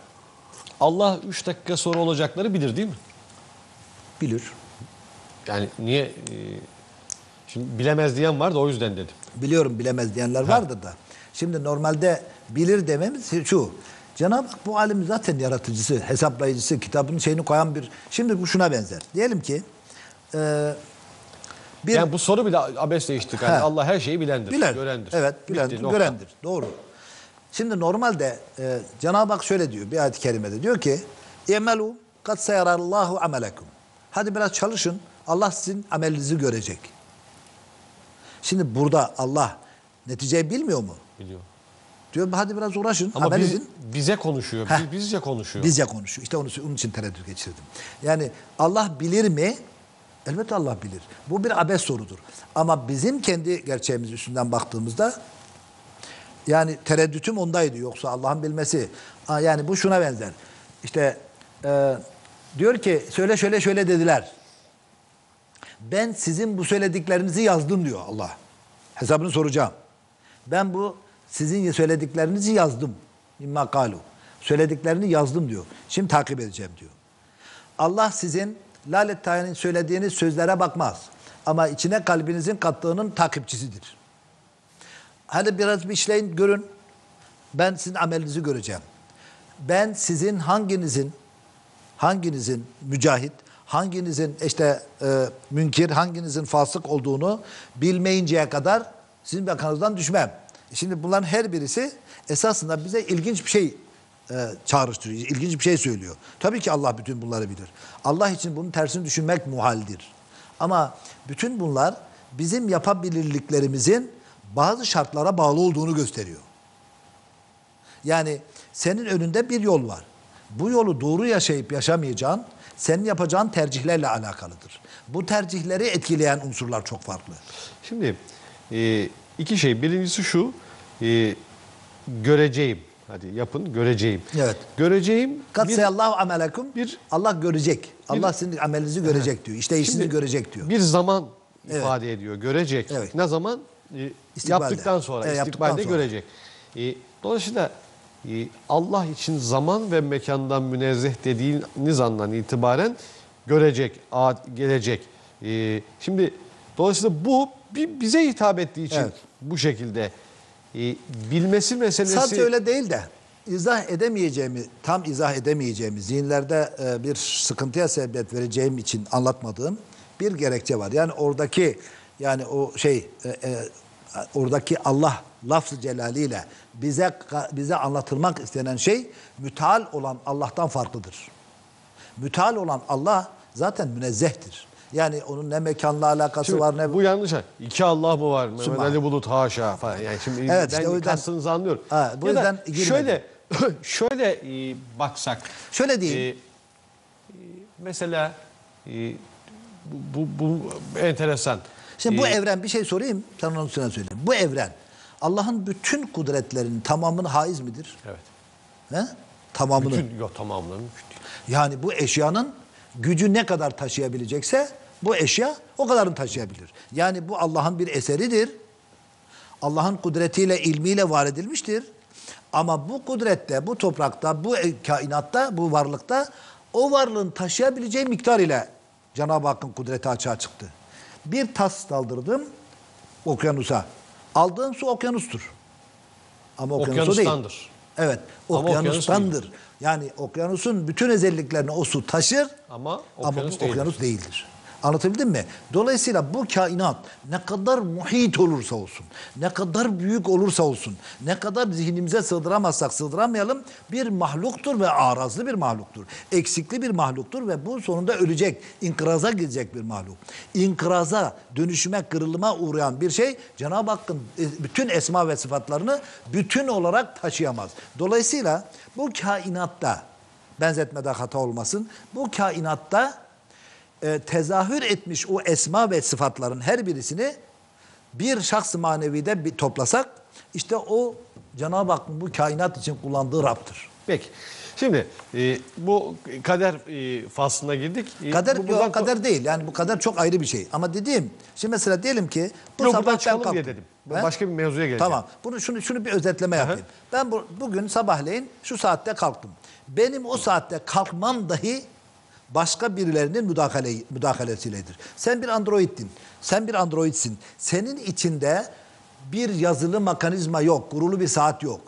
Allah 3 dakika sonra olacakları bilir değil mi? Bilir. Yani niye? Şimdi bilemez diyen var da o yüzden dedim. Biliyorum, bilemez diyenler vardır da. Şimdi normalde bilir dememiz şu. Cenab-ı Hak bu alemin zaten yaratıcısı, hesaplayıcısı, kitabının şeyini koyan bir... Şimdi bu şuna benzer. Diyelim ki... yani bu soru bile abesle iştik. Yani Allah her şeyi bilendir, görendir. Evet, bilendir, görendir. Doğru. Şimdi normalde Cenab-ı Hak şöyle diyor bir ayet-i kerimede. Diyor ki, اِعْمَلُوا قَدْ سَيَرَى اللّٰهُ عَمَلَكُمْ. Hadi biraz çalışın, Allah sizin amelinizi görecek. Şimdi burada Allah neticeyi bilmiyor mu? Biliyor. Diyor hadi biraz uğraşın. Ama bize konuşuyor. Bizce konuşuyor. Bizce konuşuyor. İşte onun için tereddüt geçirdim. Yani Allah bilir mi? Elbette Allah bilir. Bu bir abes sorudur. Ama bizim kendi gerçeğimiz üstünden baktığımızda yani tereddütüm ondaydı. Yoksa Allah'ın bilmesi. Yani bu şuna benzer. İşte diyor ki söyle şöyle şöyle dediler. Ben sizin bu söylediklerinizi yazdım diyor Allah. Hesabını soracağım. Ben bu sizin söylediklerinizi yazdım. Söylediklerini yazdım diyor. Şimdi takip edeceğim diyor. Allah sizin Lalet Tayyip'in söylediğiniz sözlere bakmaz. Ama içine kalbinizin kattığının takipçisidir. Hadi biraz bir işleyin görün. Ben sizin amelinizi göreceğim. Ben sizin hanginizin mücahit, hanginizin işte münkir, hanginizin fasık olduğunu bilmeyinceye kadar sizin yakanızdan düşmem. Şimdi bunların her birisi esasında bize ilginç bir şey çağrıştırıyor, ilginç bir şey söylüyor. Tabii ki Allah bütün bunları bilir. Allah için bunun tersini düşünmek muhaldir. Ama bütün bunlar bizim yapabilirliklerimizin bazı şartlara bağlı olduğunu gösteriyor. Yani senin önünde bir yol var. Bu yolu doğru yaşayıp yaşamayacağın, senin yapacağın tercihlerle alakalıdır. Bu tercihleri etkileyen unsurlar çok farklı. Şimdi... İki şey. Birincisi şu, göreceğim. Hadi yapın, göreceğim. Evet. Göreceğim. Katsayallahu amelekum. Allah görecek. Allah sizin amelinizi görecek diyor. İşte işinizi görecek diyor. Bir zaman ifade ediyor. Görecek. Evet. Ne zaman? Yaptıktan sonra. İstikbalde görecek. Dolayısıyla Allah için zaman ve mekandan münezzeh dediğiniz andan itibaren görecek, gelecek. Şimdi dolayısıyla bu bize hitap ettiği için bu şekilde bilmesi meselesi... Sadece öyle değil de tam izah edemeyeceğimiz, zihinlerde bir sıkıntıya sebebiyet vereceğim için anlatmadığım bir gerekçe var. Yani oradaki oradaki Allah lafz-ı celaliyle bize anlatılmak istenen şey müteal olan Allah'tan farklıdır. Müteal olan Allah zaten münezzehtir. Yani onun ne mekanla alakası var ne... Bu yanlış. İki Allah mı var? Mehmet Ali Bulut haşa falan. Yani şimdi ben kastınızı anlıyorum. Bu yüzden şöyle baksak. Şöyle diyeyim. Mesela bu enteresan. Şimdi bu evren, bir şey sorayım. Sen onun üstüne söyle. Bu evren Allah'ın bütün kudretlerinin tamamını haiz midir? Evet. He? Tamamını. Bütün, yok tamamını. Yani bu eşyanın gücü ne kadar taşıyabilecekse bu eşya o kadarını taşıyabilir. Yani bu Allah'ın bir eseridir. Allah'ın kudretiyle, ilmiyle var edilmiştir. Ama bu kudrette, bu toprakta, bu kainatta, bu varlıkta o varlığın taşıyabileceği miktar ile Cenab-ı Hakk'ın kudreti açığa çıktı. Bir tas daldırdım okyanusa. Aldığım su okyanustur. Ama okyanusu değil. Evet, okyanustandır. Yani okyanusun bütün özelliklerini o su taşır ama okyanus değildir. Anlatabildim mi? Dolayısıyla bu kainat ne kadar muhit olursa olsun, ne kadar büyük olursa olsun, ne kadar zihnimize sığdıramazsak sığdıramayalım bir mahluktur ve arazlı bir mahluktur. Eksikli bir mahluktur ve bu sonunda ölecek, inkıraza gidecek bir mahluk. İnkıraza, dönüşüme, kırılıma uğrayan bir şey Cenab-ı Hakk'ın bütün esma ve sıfatlarını bütün olarak taşıyamaz. Dolayısıyla bu kainatta, benzetmede hata olmasın, bu kainatta tezahür etmiş o esma ve sıfatların her birisini bir şahs-ı manevide bir toplasak işte o Cenab-ı Hakk'ın bu kainat için kullandığı Rab'dır. Peki. Şimdi bu kader faslına girdik. Kader değil. Yani bu kader çok ayrı bir şey. Ama dediğim, şimdi mesela diyelim ki bu sabah ben kalktım. Başka bir mevzuya geleceğim. Tamam. Şunu bir özetleme yapayım. Ben bugün sabahleyin şu saatte kalktım. Benim o saatte kalkmam dahi başka birilerinin müdahalesiyledir. Sen bir androiddin, sen bir androidsin. Senin içinde bir yazılı mekanizma yok, kurulu bir saat yok.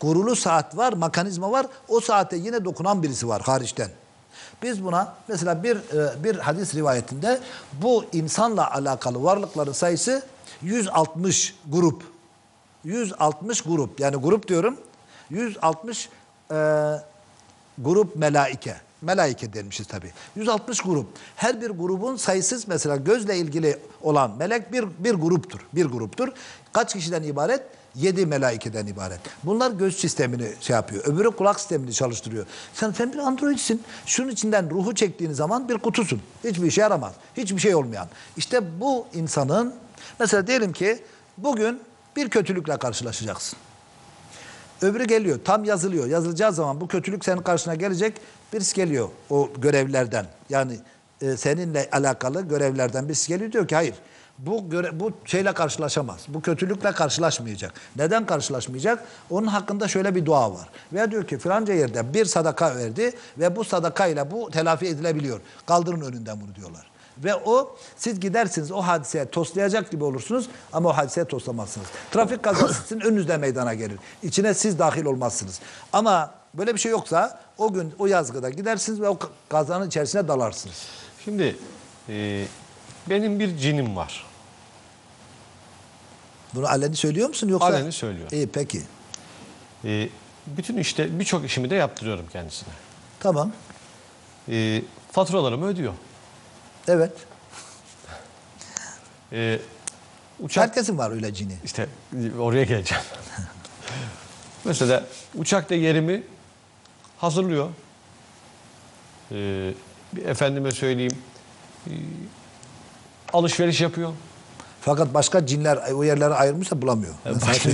Kurulu saat var, mekanizma var. O saate yine dokunan birisi var hariçten. Biz buna mesela bir hadis rivayetinde bu insanla alakalı varlıkların sayısı 160 grup. 160 grup, yani grup diyorum, 160 grup melaike. Melaike denmişiz tabii. 160 grup. Her bir grubun sayısız, mesela gözle ilgili olan melek bir gruptur. Bir gruptur. Kaç kişiden ibaret? 7 melaikeden ibaret. Bunlar göz sistemini şey yapıyor. Öbürü kulak sistemini çalıştırıyor. Sen bir androidsin. Şunun içinden ruhu çektiğiniz zaman bir kutusun. Hiçbir işe yaramaz. Hiçbir şey olmayan. İşte bu insanın, mesela diyelim ki bugün bir kötülükle karşılaşacaksın. Öbürü geliyor, tam yazılıyor. Yazılacağı zaman bu kötülük senin karşına gelecek. Birisi geliyor o görevlerden. Yani seninle alakalı görevlerden birisi geliyor, diyor ki hayır. Bu şeyle karşılaşamaz. Bu kötülükle karşılaşmayacak. Neden karşılaşmayacak? Onun hakkında şöyle bir dua var. Veya diyor ki filanca yerde bir sadaka verdi ve bu sadakayla bu telafi edilebiliyor. Kaldırın önünden bunu diyorlar. Ve o, siz gidersiniz o hadiseye toslayacak gibi olursunuz ama o hadiseye toslamazsınız. Trafik kazası sizin önünüzde meydana gelir. İçine siz dahil olmazsınız. Ama böyle bir şey yoksa o gün o yazgıda gidersiniz ve o kazanın içerisine dalarsınız. Şimdi benim bir cinim var. Bunu aleni söylüyor musun yoksa? Aleni söylüyor. İyi peki. Bütün işte birçok işimi de yaptırıyorum kendisine. Tamam. Faturalarımı ödüyor. Evet. Herkesin var öyle cini. İşte oraya geleceğim. Mesela uçakta yerimi hazırlıyor. Efendime söyleyeyim, alışveriş yapıyor. Fakat başka cinler o yerleri ayırmışsa bulamıyor. Başka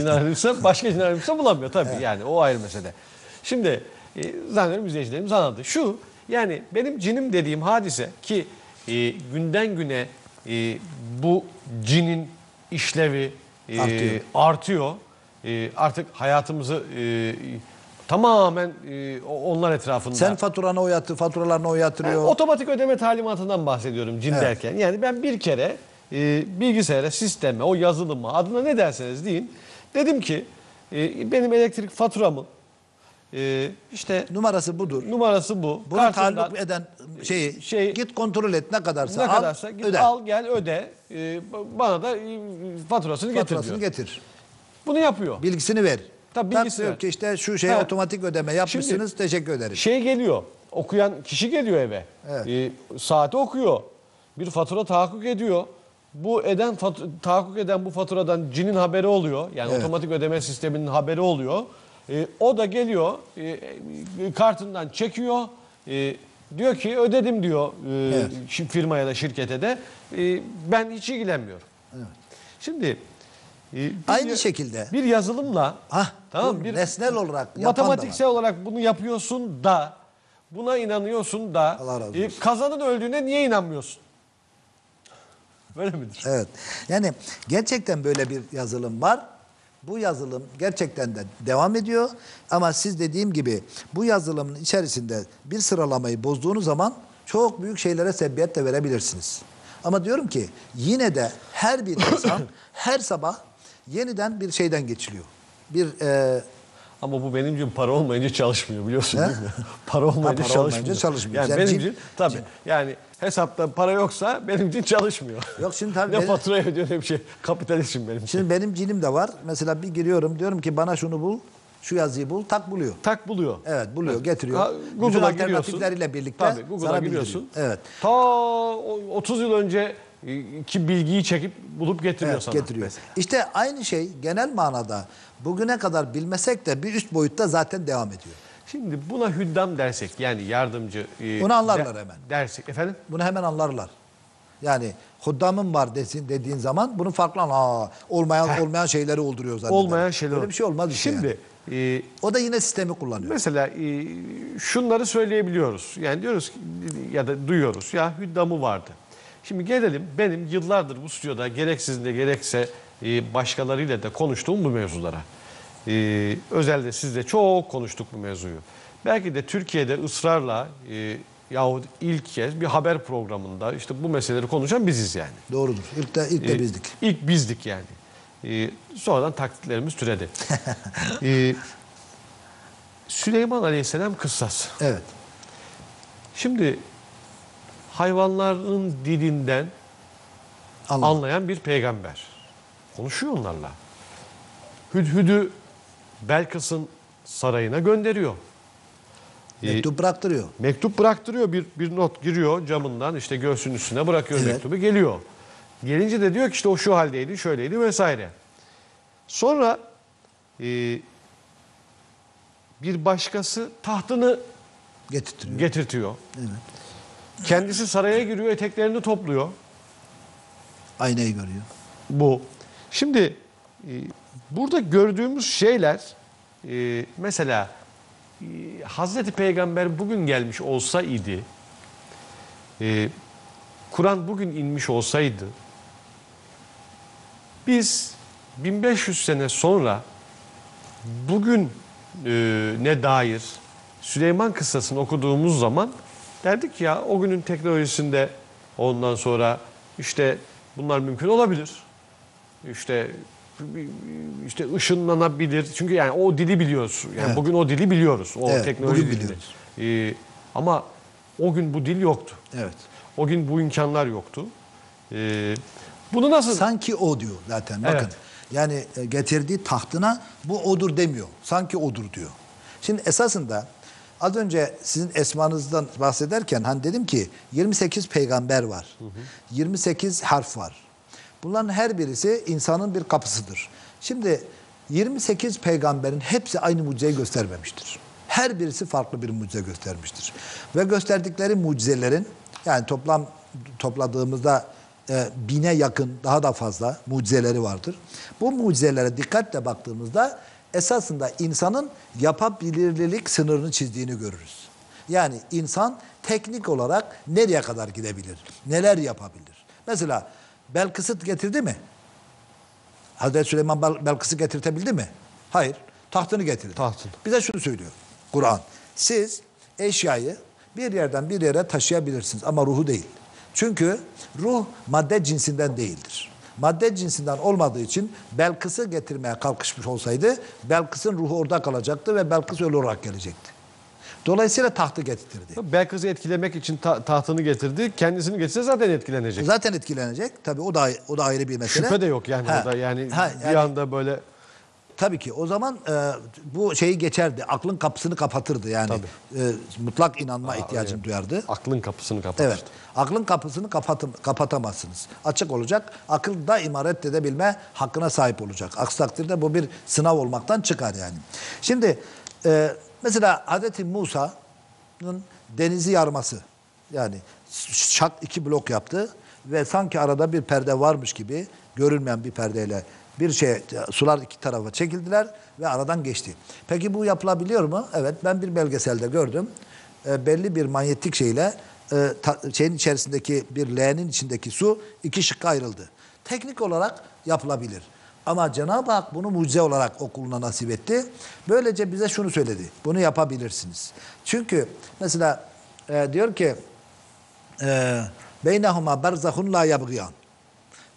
cinler ayırmışsa bulamıyor tabii. Evet. Yani o ayrı mesele. Şimdi zannediyorum izleyicilerimiz anladı. Şu, yani benim cinim dediğim hadise ki günden güne bu cinin işlevi artıyor. Artık hayatımızı tamamen onlar etrafında. Sen faturalarına o yatırıyor. Yani otomatik ödeme talimatından bahsediyorum cin derken. Yani ben bir kere bilgisayara, sisteme, o yazılıma, adına ne derseniz deyin. Dedim ki benim elektrik faturamı işte numarası budur. Numarası bu. Bunu talip eden şeyi git kontrol et, ne kadarsa al. Ne kadarsa git öde. Al gel öde. Bana da faturasını getir diyor. Bunu yapıyor. Bilgisini ver. Tabii bilgisini ver. Ki işte şu şey otomatik ödeme yapmışsınız. Şimdi, teşekkür ederim. Şey geliyor. Okuyan kişi geliyor eve. Evet. Saati okuyor. Bir fatura tahakkuk ediyor. Bu tahakkuk eden bu faturadan cinin haberi oluyor. Yani otomatik ödeme sisteminin haberi oluyor. O da geliyor, kartından çekiyor, diyor ki ödedim diyor firmaya da şirkete de, ben hiç ilgilenmiyorum. Evet. Şimdi aynı şekilde bir yazılımla tamam, bir nesnel olarak matematiksel olarak bunu yapıyorsun da, buna inanıyorsun da, kazanın öldüğüne niye inanmıyorsun? Böyle midir? Evet. Yani gerçekten böyle bir yazılım var. Bu yazılım gerçekten de devam ediyor ama siz dediğim gibi bu yazılımın içerisinde bir sıralamayı bozduğunuz zaman çok büyük şeylere sebebiyet de verebilirsiniz. Ama diyorum ki yine de her bir insan her sabah yeniden bir şeyden geçiliyor. Ama bu benim için para olmayınca çalışmıyor, biliyorsun değil mi? Para olmayınca çalışmıyor. Yani benim için tabii yani hesapta para yoksa benim için çalışmıyor. Yok şimdi tabii. Ne fatura ödüyor ne bir şey. Kapitalistim benim için. Şimdi benim cinim de var. Mesela bir giriyorum, diyorum ki bana şunu bul, şu yazıyı bul, tak buluyor. Tak buluyor. Evet buluyor, getiriyor. Google'a alternatifleriyle birlikte. Tabii Google'a giriyorsun. Evet. Ta 30 yıl önce ki bilgiyi çekip bulup getiriyor sana. Getiriyor. İşte aynı şey genel manada bugüne kadar bilmesek de bir üst boyutta zaten devam ediyor. Şimdi buna hüddam dersek, yani yardımcı... Bunu anlarlar hemen. Dersek efendim? Bunu hemen anlarlar. Yani hüddamım var dediğin zaman bunun farklı olmayan şeyleri olduruyor zaten. Olmayan şeyler. Böyle bir şey olmaz. Şimdi yani. O da yine sistemi kullanıyor. Mesela şunları söyleyebiliyoruz. Yani diyoruz ki, ya da duyuyoruz ya hüddamı vardı. Şimdi gelelim benim yıllardır bu stüdyoda gerek sizinle gerekse başkalarıyla da konuştuğum bu mevzulara. Özellikle sizle çok konuştuk bu mevzuyu. Belki de Türkiye'de ısrarla yahut ilk kez bir haber programında işte bu meseleleri konuşan biziz yani. Doğrudur. İlk de bizdik. İlk bizdik yani. Sonradan taklitlerimiz türedi. Süleyman Aleyhisselam kıssası. Evet. Şimdi hayvanların dilinden anlayan bir peygamber. Konuşuyor onlarla. Hüdhüdü Belkıs'ın sarayına gönderiyor. Mektup bıraktırıyor. Mektup bıraktırıyor. Bir not giriyor camından, işte göğsünün üstüne bırakıyor, evet, mektubu geliyor. Gelince de diyor ki işte o şu haldeydi, şöyleydi vesaire. Sonra bir başkası tahtını getirtiyor. Evet. Kendisi saraya giriyor, eteklerini topluyor. Aynayı görüyor. Bu. Şimdi burada gördüğümüz şeyler mesela Hazreti Peygamber bugün gelmiş olsaydı, Kur'an bugün inmiş olsaydı, biz 1500 sene sonra bugün ne dair Süleyman kıssasını okuduğumuz zaman derdik ya, o günün teknolojisinde, ondan sonra işte bunlar mümkün olabilir. İşte ışınlanabilir. Çünkü yani o dili biliyoruz. Yani evet, bugün o dili biliyoruz. O evet, teknoloji dilini. Ama o gün bu dil yoktu. Evet. O gün bu imkanlar yoktu. Bunu nasıl... Sanki o diyor zaten. Evet. Bakın. Yani getirdiği tahtına bu odur demiyor. Sanki odur diyor. Şimdi esasında az önce sizin esmanızdan bahsederken hani dedim ki 28 peygamber var. Hı hı. 28 harf var. Bunların her birisi insanın bir kapısıdır. Şimdi 28 peygamberin hepsi aynı mucizeyi göstermemiştir. Her birisi farklı bir mucize göstermiştir. Ve gösterdikleri mucizelerin, yani topladığımızda 1000'e yakın, daha da fazla mucizeleri vardır. Bu mucizelere dikkatle baktığımızda esasında insanın yapabilirlik sınırını çizdiğini görürüz. Yani insan teknik olarak nereye kadar gidebilir, neler yapabilir? Mesela Belkıs'ı getirdi mi? Hazreti Süleyman Belkıs'ı getirtebildi mi? Hayır. Tahtını getirdi. Tahtını. Bize şunu söylüyor Kur'an. Siz eşyayı bir yerden bir yere taşıyabilirsiniz ama ruhu değil. Çünkü ruh madde cinsinden değildir. Madde cinsinden olmadığı için Belkıs'ı getirmeye kalkışmış olsaydı Belkıs'ın ruhu orada kalacaktı ve Belkıs ölü olarak gelecekti. Dolayısıyla tahtı getirdi. Belkıs'ı etkilemek için tahtını getirdi. Kendisini getirse zaten etkilenecek. Zaten etkilenecek. Tabii o da ayrı bir mesele. Şüphe de yok yani orada. Yani bir anda böyle. Tabii ki o zaman bu şeyi geçerdi. Aklın kapısını kapatırdı yani. Mutlak inanma ihtiyacını duyardı. Aklın kapısını kapatırdı. Evet. Aklın kapısını kapatamazsınız. Açık olacak. Akıl da imaret edebilme hakkına sahip olacak. Aksi takdirde bu bir sınav olmaktan çıkar yani. Şimdi mesela Hazreti Musa'nın denizi yarması, yani şak 2 blok yaptı ve sanki arada bir perde varmış gibi görünmeyen bir perdeyle bir şey, sular iki tarafa çekildiler ve aradan geçti. Peki bu yapılabiliyor mu? Evet, ben bir belgeselde gördüm. Belli bir manyetik şeyle şeyin içerisindeki bir leğenin içindeki su 2 şıkka ayrıldı. Teknik olarak yapılabilir. Ama Cenab-ı Hak bunu mucize olarak o kuluna nasip etti. Böylece bize şunu söyledi. Bunu yapabilirsiniz. Çünkü mesela diyor ki beynehuma berzahun la yabgiyan.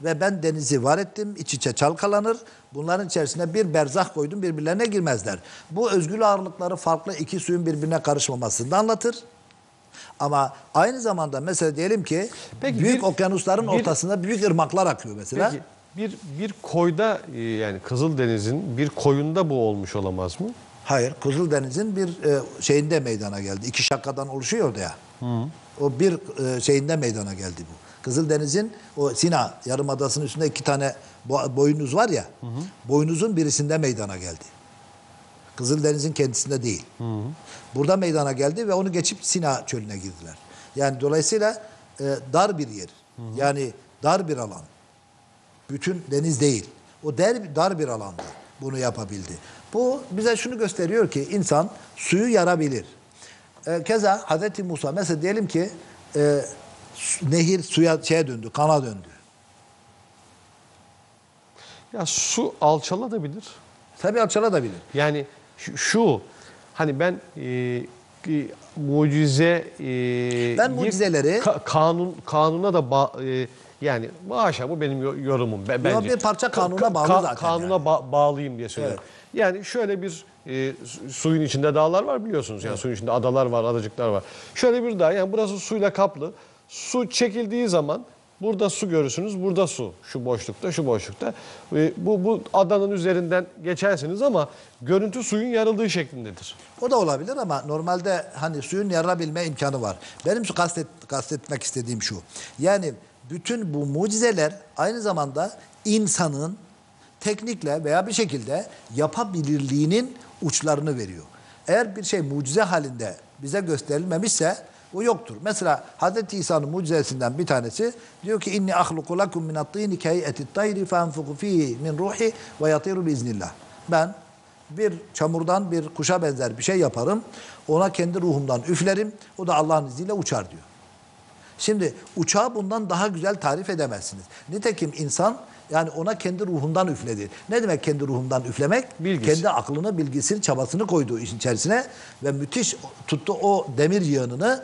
Ve ben denizi var ettim. İç içe çalkalanır. Bunların içerisine bir berzah koydum. Birbirlerine girmezler. Bu özgül ağırlıkları farklı iki suyun birbirine karışmamasını da anlatır. Ama aynı zamanda mesela diyelim ki büyük okyanusların ortasında büyük ırmaklar akıyor mesela. Peki. Bir koyda, yani Kızıldeniz'in bir koyunda bu olmuş olamaz mı? Hayır, Kızıldeniz'in bir şeyinde meydana geldi. 2 şakkadan oluşuyordu ya. Hı. O bir şeyinde meydana geldi bu. Kızıldeniz'in o Sina Yarımadası'nın üstünde 2 tane boynuz var ya. Hı hı. Boynuzun birisinde meydana geldi. Kızıldeniz'in kendisinde değil. Hı hı. Burada meydana geldi ve onu geçip Sina çölüne girdiler. Yani dolayısıyla dar bir yer. Hı hı. Yani dar bir alan. Bütün deniz değil. O dar bir alanda bunu yapabildi. Bu bize şunu gösteriyor ki insan suyu yarabilir. Keza Hazreti Musa mesela diyelim ki nehir şeye döndü, kana döndü. Ya su alçaladabilir. Tabii alçaladabilir. Yani şu hani ben mucize ben mucizeleri kanuna da yani maşa bu benim yorumum. Bence. Bir parça kanuna bağlı zaten. Kanuna yani. Bağlıyım diye söylüyorum. Evet. Yani şöyle bir suyun içinde dağlar var biliyorsunuz. Yani evet. Suyun içinde adalar var, adacıklar var. Şöyle bir dağ, yani burası suyla kaplı. Su çekildiği zaman burada su görürsünüz, burada su. Şu boşlukta, şu boşlukta. Bu adanın üzerinden geçersiniz ama görüntü suyun yarıldığı şeklindedir. O da olabilir ama normalde hani suyun yarılabilme imkanı var. Benim kastetmek istediğim şu. Yani bütün bu mucizeler aynı zamanda insanın teknikle veya bir şekilde yapabilirliğinin uçlarını veriyor. Eğer bir şey mucize halinde bize gösterilmemişse o yoktur. Mesela Hazreti İsa'nın mucizesinden bir tanesi diyor ki inni ahluku lakum min at-tini kay'ati at-tayri fanfuku fihi min ruhi ve yatiru bi iznillah. Ben bir çamurdan bir kuşa benzer bir şey yaparım. Ona kendi ruhumdan üflerim. O da Allah'ın izniyle uçar diyor. Şimdi uçağı bundan daha güzel tarif edemezsiniz. Nitekim insan yani ona kendi ruhundan üfledi. Ne demek kendi ruhundan üflemek? Bilgisi. Kendi aklını, bilgisini, çabasını koyduğu işin içerisine ve müthiş tuttu o demir yığınını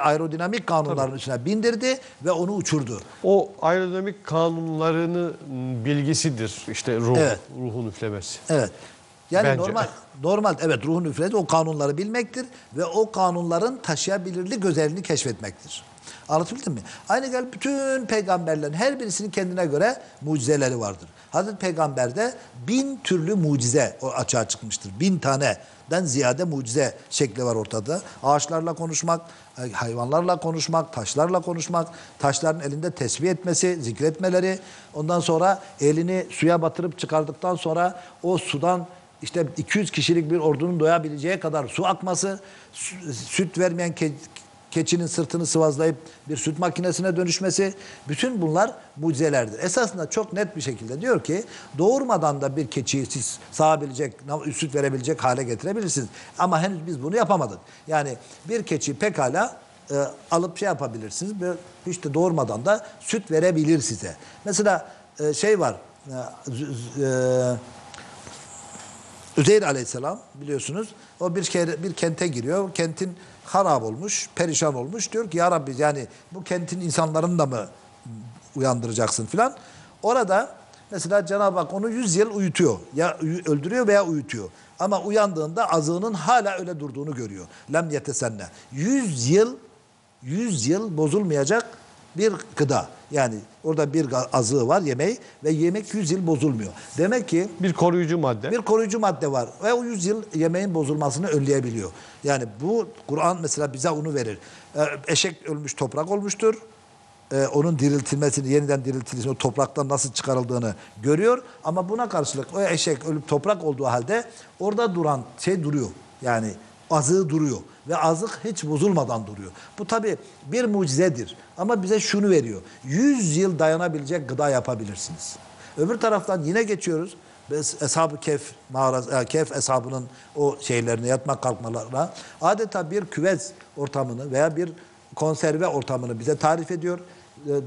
aerodinamik kanunların tabii. içine bindirdi ve onu uçurdu. O aerodinamik kanunlarının bilgisidir işte ruh, evet. Ruhun üflemesi. Evet. Yani bence. Normal evet ruhun üfledi o kanunları bilmektir ve o kanunların taşıyabilirlik özelliğini keşfetmektir. Anlatabildim mi? Aynı gel bütün peygamberlerin her birisinin kendine göre mucizeleri vardır. Hazreti Peygamber'de 1000 türlü mucize açığa çıkmıştır. 1000 taneden ziyade mucize şekli var ortada. Ağaçlarla konuşmak, hayvanlarla konuşmak, taşlarla konuşmak, taşların elinde tesbih etmesi, zikretmeleri. Ondan sonra elini suya batırıp çıkardıktan sonra o sudan İşte 200 kişilik bir ordunun doyabileceği kadar su akması, süt vermeyen keçinin sırtını sıvazlayıp bir süt makinesine dönüşmesi, bütün bunlar mucizelerdir. Esasında çok net bir şekilde diyor ki, doğurmadan da bir keçiyi siz sağabilecek, süt verebilecek hale getirebilirsiniz. Ama henüz biz bunu yapamadık. Yani bir keçi pekala alıp şey yapabilirsiniz, hiç de doğurmadan da süt verebilir size. Mesela şey var, Üzeyr aleyhisselam biliyorsunuz o bir kente giriyor. Kentin harap olmuş, perişan olmuş. Diyor ki ya Rabbi yani bu kentin insanlarını da mı uyandıracaksın filan. Orada mesela Cenab-ı Hak onu 100 yıl uyutuyor. Ya öldürüyor veya uyutuyor. Ama uyandığında azığının hala öyle durduğunu görüyor. Lem yetesenne. 100 yıl bozulmayacak bir gıda. Yani orada bir azığı var yemeği ve yemek 100 yıl bozulmuyor. Demek ki bir koruyucu madde. Bir koruyucu madde var ve o 100 yıl yemeğin bozulmasını önleyebiliyor. Yani bu Kur'an mesela bize onu verir. Eşek ölmüş toprak olmuştur. Onun diriltilmesini, yeniden diriltilmesini, o topraktan nasıl çıkarıldığını görüyor. Ama buna karşılık o eşek ölüp toprak olduğu halde orada duran şey duruyor. Yani azığı duruyor. Ve azık hiç bozulmadan duruyor. Bu tabi bir mucizedir. Ama bize şunu veriyor. 100 yıl dayanabilecek gıda yapabilirsiniz. Öbür taraftan yine geçiyoruz. Eshab-ı Kehf, Kehf eshabının o şeylerine, yatmak kalkmalarına adeta bir küvez ortamını veya bir konserve ortamını bize tarif ediyor.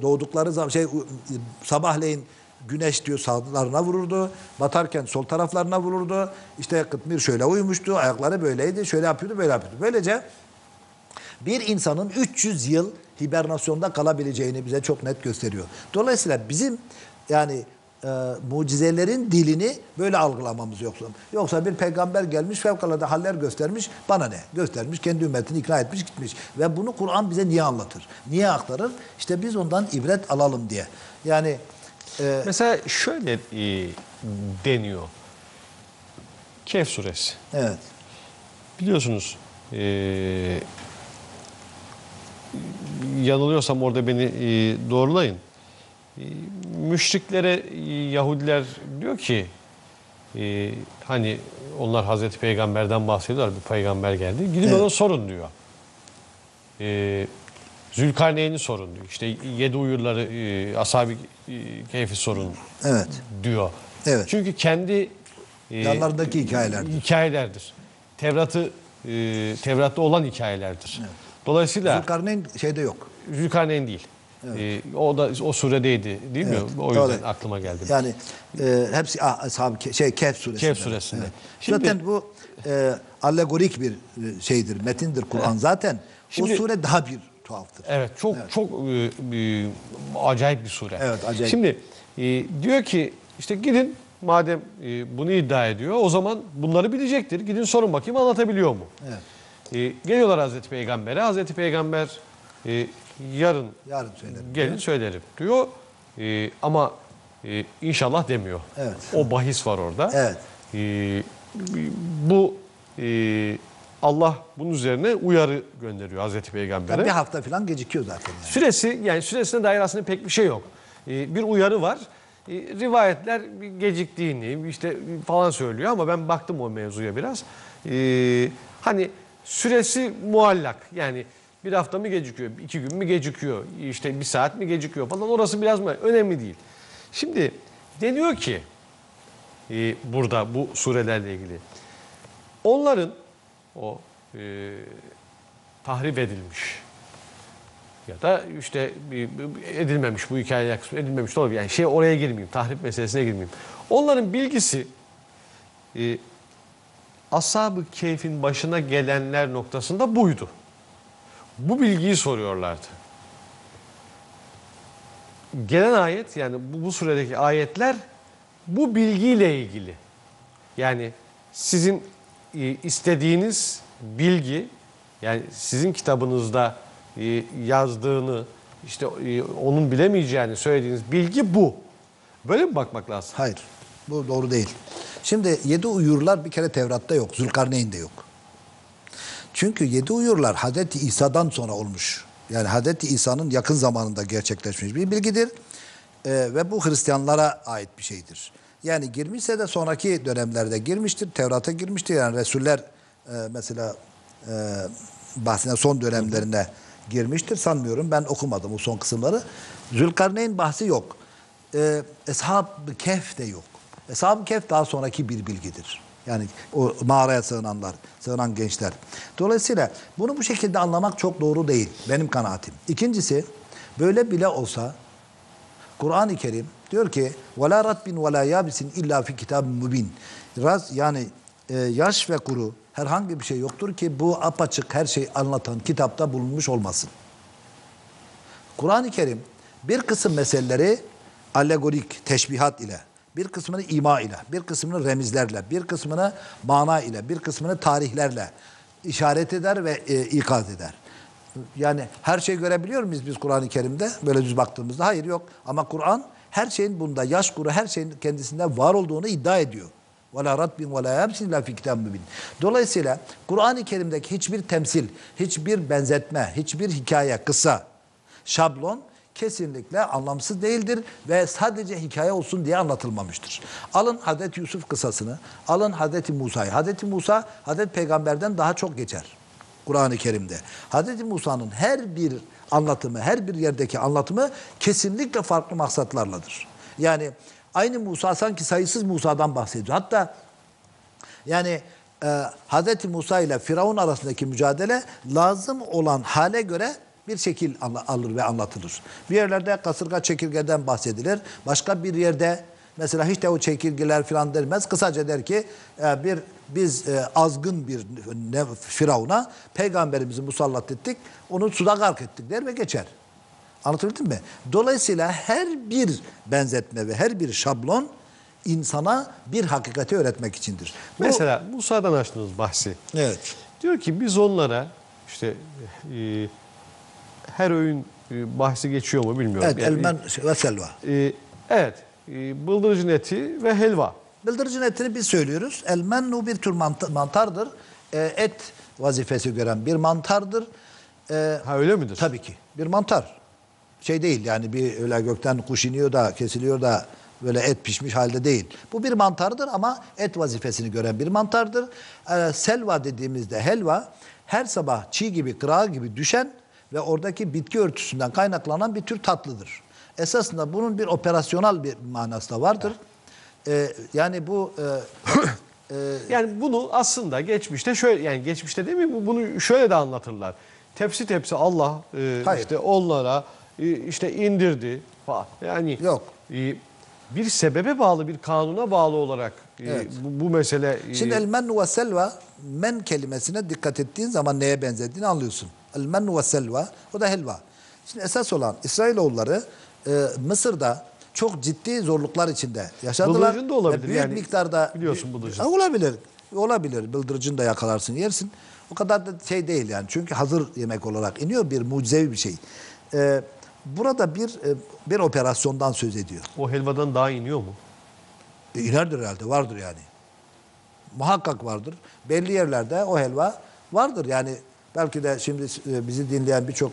Doğdukları zaman sabahleyin güneş diyor sağlarına vururdu. Batarken sol taraflarına vururdu. İşte kıtmir şöyle uyumuştu. Ayakları böyleydi. Şöyle yapıyordu, böyle yapıyordu. Böylece bir insanın 300 yıl hibernasyonda kalabileceğini bize çok net gösteriyor. Dolayısıyla bizim yani mucizelerin dilini böyle algılamamız yoksa bir peygamber gelmiş fevkalade haller göstermiş bana ne? Göstermiş kendi ümmetini ikna etmiş gitmiş ve bunu Kur'an bize niye anlatır? Niye aktarır? İşte biz ondan ibret alalım diye. Yani mesela şöyle deniyor. Kehf suresi. Evet. Biliyorsunuz yanılıyorsam orada beni doğrulayın. Müşriklere Yahudiler diyor ki hani onlar Hazreti Peygamber'den bahsediyorlar. Bir peygamber geldi. Gidin evet. Ona sorun diyor. Zülkarneyn'i sorun diyor. İşte 7 uyurları ashab-ı keyfi sorun evet. diyor. Evet. Çünkü kendi yanlardaki hikayelerdir. Tevrat'ta olan hikayelerdir. Evet. Dolayısıyla Zülkarneyn şeyde yok. Zülkarneyn değil. Evet. O da o suredeydi değil mi? Evet, o yüzden doğru. Aklıma geldi. Yani hepsi Kehf suresinde. Kehf suresinde. Evet. Şimdi, zaten bu allegorik bir şeydir, metindir Kur'an zaten. Şimdi, o sure daha bir tuhaftır. Evet, çok acayip bir sure. Evet, acayip. Şimdi diyor ki işte gidin madem bunu iddia ediyor o zaman bunları bilecektir. Gidin sorun bakayım anlatabiliyor mu? Evet. Geliyorlar Hazreti Peygamber'e. Hazreti Peygamber yarın söylerim, gelin söylerim diyor. Ama inşallah demiyor. Evet. O bahis var orada. Evet. Allah bunun üzerine uyarı gönderiyor Hazreti Peygamber'e. Yani bir hafta falan gecikiyor zaten. Yani. Süresine dair aslında pek bir şey yok. Bir uyarı var. Rivayetler geciktiğini işte falan söylüyor ama ben baktım o mevzuya biraz. Hani süresi muallak. Yani bir hafta mı gecikiyor, 2 gün mü gecikiyor, işte 1 saat mi gecikiyor falan orası biraz mı önemli değil. Şimdi deniyor ki burada bu surelerle ilgili onların o tahrip edilmiş ya da işte edilmemiş bu hikayeye edilmemiş de olabilir. Yani oraya girmeyeyim, tahrip meselesine girmeyeyim. Onların bilgisi Ashab-ı Keyf'in başına gelenler noktasında buydu. Bu bilgiyi soruyorlardı. Gelen ayet yani bu suredeki ayetler bu bilgiyle ilgili. Yani sizin istediğiniz bilgi yani sizin kitabınızda yazdığını işte onun bilemeyeceğini söylediğiniz bilgi bu. Böyle mi bakmak lazım? Hayır. Bu doğru değil. Şimdi 7 uyurlar bir kere Tevrat'ta yok. Zülkarneyn'de yok. Çünkü 7 uyurlar Hazreti İsa'dan sonra olmuş. Yani Hazreti İsa'nın yakın zamanında gerçekleşmiş bir bilgidir. Ve bu Hristiyanlara ait bir şeydir. Yani girmişse de sonraki dönemlerde girmiştir. Tevrat'a girmiştir. Yani Resuller mesela bahsine son dönemlerine girmiştir. Sanmıyorum ben okumadım bu son kısımları. Zülkarneyn bahsi yok. Eshab-ı Kehf de yok. Eshab-ı Kehf daha sonraki bir bilgidir. Yani o mağaraya sığınan gençler. Dolayısıyla bunu bu şekilde anlamak çok doğru değil. Benim kanaatim. İkincisi, böyle bile olsa Kur'an-ı Kerim diyor ki وَلَا رَتْبٍ وَلَا يَابِسٍ اِلَّا فِي كِتَابٍ مُب۪ينٍ yani yaş ve kuru herhangi bir şey yoktur ki bu apaçık her şeyi anlatan kitapta bulunmuş olmasın. Kur'an-ı Kerim bir kısım meseleleri allegorik, teşbihat ile, bir kısmını ima ile, bir kısmını remizlerle, bir kısmını mana ile, bir kısmını tarihlerle işaret eder ve ikaz eder. Yani her şeyi görebiliyor muyuz biz Kur'an-ı Kerim'de? Böyle düz baktığımızda hayır yok. Ama Kur'an her şeyin bunda, yaş kuru her şeyin kendisinde var olduğunu iddia ediyor. وَلَا رَتْبٍ وَلَا يَبْسٍ لَا فِي كِتَابٍ مُب۪ينٍ Dolayısıyla Kur'an-ı Kerim'deki hiçbir temsil, hiçbir benzetme, hiçbir hikaye, kısa, şablon kesinlikle anlamsız değildir ve sadece hikaye olsun diye anlatılmamıştır. Alın Hazreti Yusuf kısasını, alın Hazreti Musa'yı. Hazreti Musa, Hazreti Peygamber'den daha çok geçer Kur'an-ı Kerim'de. Hazreti Musa'nın her bir anlatımı, her bir yerdeki anlatımı kesinlikle farklı maksatlarladır. Yani aynı Musa sanki sayısız Musa'dan bahsediyor. Hatta yani Hazreti Musa ile Firavun arasındaki mücadele lazım olan hale göre bir şekil alır ve anlatılır. Bir yerlerde kasırga çekirgeden bahsedilir. Başka bir yerde mesela hiç de o çekirgeler falan denmez. Kısaca der ki biz azgın bir Firavun'a peygamberimizi musallat ettik. Onu suda gark ettik der ve geçer. Anlatabildim mi? Dolayısıyla her bir benzetme ve her bir şablon insana bir hakikati öğretmek içindir. Mesela Musa'dan açtığınız bahsi. Evet. Diyor ki biz onlara işte her öğün bahsi geçiyor mu bilmiyorum. Evet, yani, elmen ve selva. Evet, bıldırıcın eti ve helva. Bıldırıcın etini biz söylüyoruz. Elmennu bir tür mantardır. Et vazifesi gören bir mantardır. Öyle midir? Tabii ki. Bir mantar. Şey değil yani bir öyle gökten kuş iniyor da kesiliyor da böyle et pişmiş halde değil. Bu bir mantardır ama et vazifesini gören bir mantardır. Selva dediğimizde helva her sabah çiğ gibi, kırağı gibi düşen ve oradaki bitki örtüsünden kaynaklanan bir tür tatlıdır. Esasında bunun bir operasyonel bir manası da vardır. Yani bu yani bunu aslında geçmişte şöyle yani geçmişte değil mi bunu şöyle de anlatırlar. Tepsi Allah onlara işte indirdi falan. Yani yok. Bir sebebe bağlı, bir kanuna bağlı olarak evet. bu mesele... Şimdi el-men ve selva, men kelimesine dikkat ettiğin zaman neye benzediğini anlıyorsun. El-men ve selva, o da helva. Şimdi esas olan İsrailoğulları Mısır'da çok ciddi zorluklar içinde yaşadılar. Bıldırcın da olabilir. Büyük yani, miktarda... Biliyorsun bıldırcın. Olabilir, olabilir. Bıldırcın da yakalarsın, yersin. O kadar da şey değil yani. Çünkü hazır yemek olarak iniyor, bir mucizevi bir şey. Burada bir operasyondan söz ediyor. O helvadan daha iniyor mu? İnerdir herhalde, vardır yani. Muhakkak vardır. Belli yerlerde o helva vardır yani. Belki de şimdi bizi dinleyen birçok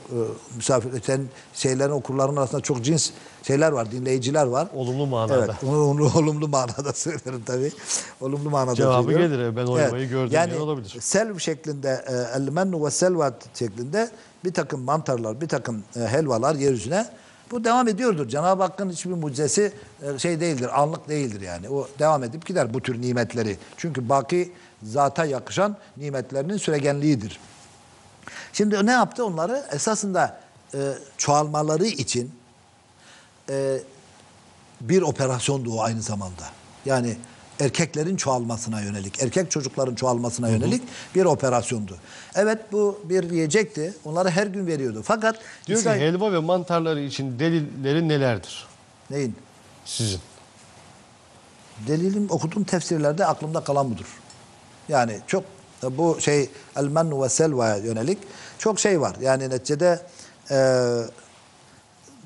misafir, öten şeylerin, okurların arasında çok cins şeyler var, dinleyiciler var. Olumlu manada. Evet, olumlu manada söylerim tabii. Olumlu manada cevabı söylüyorum. Gelir, ben o evet. helvayı gördüm yani, olabilir. Selv şeklinde, el-mennu ve selvat şeklinde bir takım mantarlar, bir takım helvalar yeryüzüne. Bu devam ediyordur. Cenab-ı Hakk'ın hiçbir mucizesi şey değildir, anlık değildir yani. O devam edip gider bu tür nimetleri. Çünkü baki zata yakışan nimetlerinin süregenliğidir. Şimdi ne yaptı onları? Esasında çoğalmaları için bir operasyondu o aynı zamanda. Yani erkeklerin çoğalmasına yönelik, erkek çocukların çoğalmasına yönelik bir operasyondu. Evet, bu bir yiyecekti. Onları her gün veriyordu. Fakat... Diyor ki helva ve mantarları için delilleri nelerdir? Neyin? Sizin. Delilim, okuduğum tefsirlerde aklımda kalan budur. Yani çok... Bu şey el-mennu ve selva'ya yönelik çok şey var. Yani neticede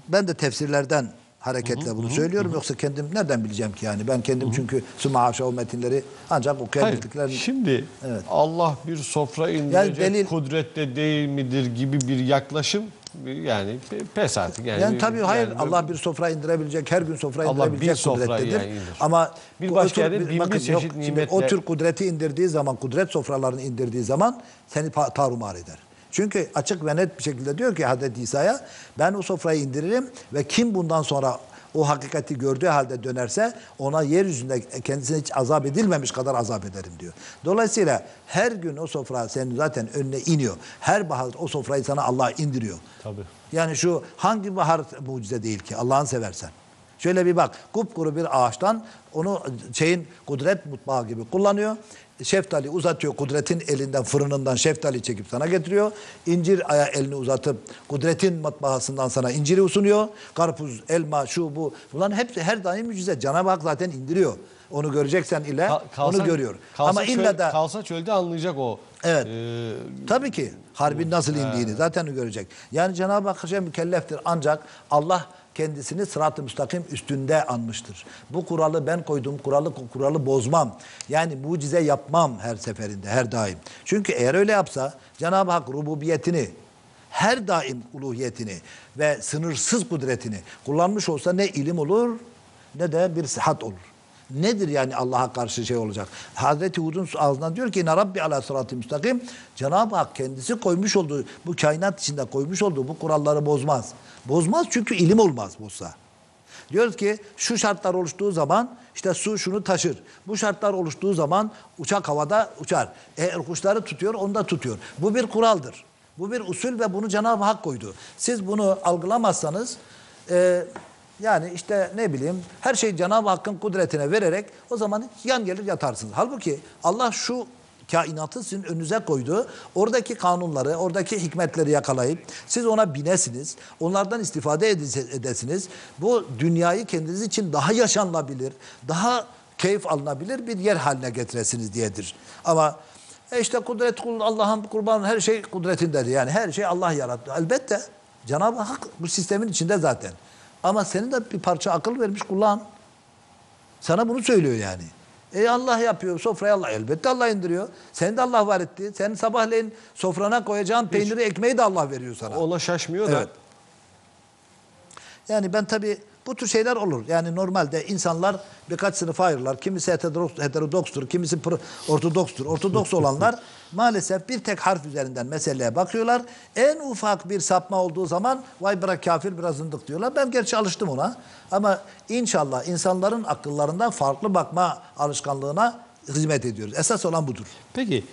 ben de tefsirlerden hareketle bunu söylüyorum. Yoksa kendim nereden bileceğim ki yani? Ben kendim çünkü Sümahaşa metinleri ancak okuyabildiklerini... Şimdi evet. Allah bir sofra indirecek yani kudrette değil midir gibi bir yaklaşım yani pes artık. Yani tabii hayır yani, Allah bir sofra indirebilecek, her gün sofra indirebilecek kudrettedir. Yani ama bir başka yerde bin bir çeşit nimetle... O tür kudreti indirdiği zaman, kudret sofralarını indirdiği zaman seni tarumar eder. Çünkü açık ve net bir şekilde diyor ki Hazreti İsa'ya, ben o sofrayı indiririm ve kim bundan sonra o hakikati gördüğü halde dönerse ona yeryüzünde kendisine hiç azap edilmemiş kadar azap ederim diyor. Dolayısıyla her gün o sofra senin zaten önüne iniyor. Her bahar o sofrayı sana Allah indiriyor. Tabii. Yani şu hangi bahar mucize değil ki Allah'ını seversen. Şöyle bir bak, kupkuru bir ağaçtan onu şeyin kudret mutfağı gibi kullanıyor. Şeftali uzatıyor, kudretin elinden, fırınından şeftali çekip sana getiriyor. İncir ayağı elini uzatıp kudretin matbaasından sana inciri sunuyor. Karpuz, elma, şu bu. Bunların hepsi her daim mucize. Cenab-ı Hak zaten indiriyor. Onu göreceksen ile kalsa, onu görüyor. Ama illa da kalsa çölde anlayacak o. Evet. Tabii ki harbin nasıl indiğini zaten görecek. Yani Cenab-ı Hak şey mükelleftir, ancak Allah kendisini sırat-ı müstakim üstünde anmıştır. Bu kuralı ben koydum, kuralı bozmam. Yani mucize yapmam her seferinde, her daim. Çünkü eğer öyle yapsa Cenab-ı Hak rububiyetini, her daim uluhiyetini ve sınırsız kudretini kullanmış olsa ne ilim olur ne de bir sıhhat olur. Nedir yani Allah'a karşı şey olacak? Hazreti Hud'un ağzından diyor ki "İnne Rabbi ala sırat-ı müstakim", Cenab-ı Hak kendisi koymuş olduğu, bu kainat içinde koymuş olduğu bu kuralları bozmaz. Bozmaz çünkü ilim olmaz bozsa. Diyoruz ki şu şartlar oluştuğu zaman işte su şunu taşır. Bu şartlar oluştuğu zaman uçak havada uçar. Eğer kuşları tutuyor onu da tutuyor. Bu bir kuraldır. Bu bir usul ve bunu Cenab-ı Hak koydu. Siz bunu algılamazsanız... yani işte ne bileyim her şeyi Cenab-ı Hakk'ın kudretine vererek o zaman yan gelir yatarsınız. Halbuki Allah şu kainatı sizin önünüze koydu. Oradaki kanunları, oradaki hikmetleri yakalayıp siz ona binesiniz. Onlardan istifade edesiniz. Bu dünyayı kendiniz için daha yaşanılabilir, daha keyif alınabilir bir yer haline getiresiniz diyedir. Ama işte kudret Allah'ın kurbanı, her şey kudretindedir. Yani her şey Allah yarattı. Elbette Cenab-ı Hak bu sistemin içinde zaten. Ama senin de bir parça akıl vermiş kulağın. Sana bunu söylüyor yani. Allah yapıyor, sofrayı Allah. Elbette Allah indiriyor. Seni de Allah var etti. Senin sabahleyin sofrana koyacağın peyniri, ekmeği de Allah veriyor sana. Ona şaşmıyor da. Evet. Yani ben tabii bu tür şeyler olur. Yani normalde insanlar birkaç sınıfa ayrılırlar. Kimisi heterodokstur, kimisi ortodokstur. Ortodoks olanlar maalesef bir tek harf üzerinden meseleye bakıyorlar. En ufak bir sapma olduğu zaman vay bırak kafir biraz zındık diyorlar. Ben gerçi alıştım ona. Ama inşallah insanların akıllarından farklı bakma alışkanlığına hizmet ediyoruz. Esas olan budur. Peki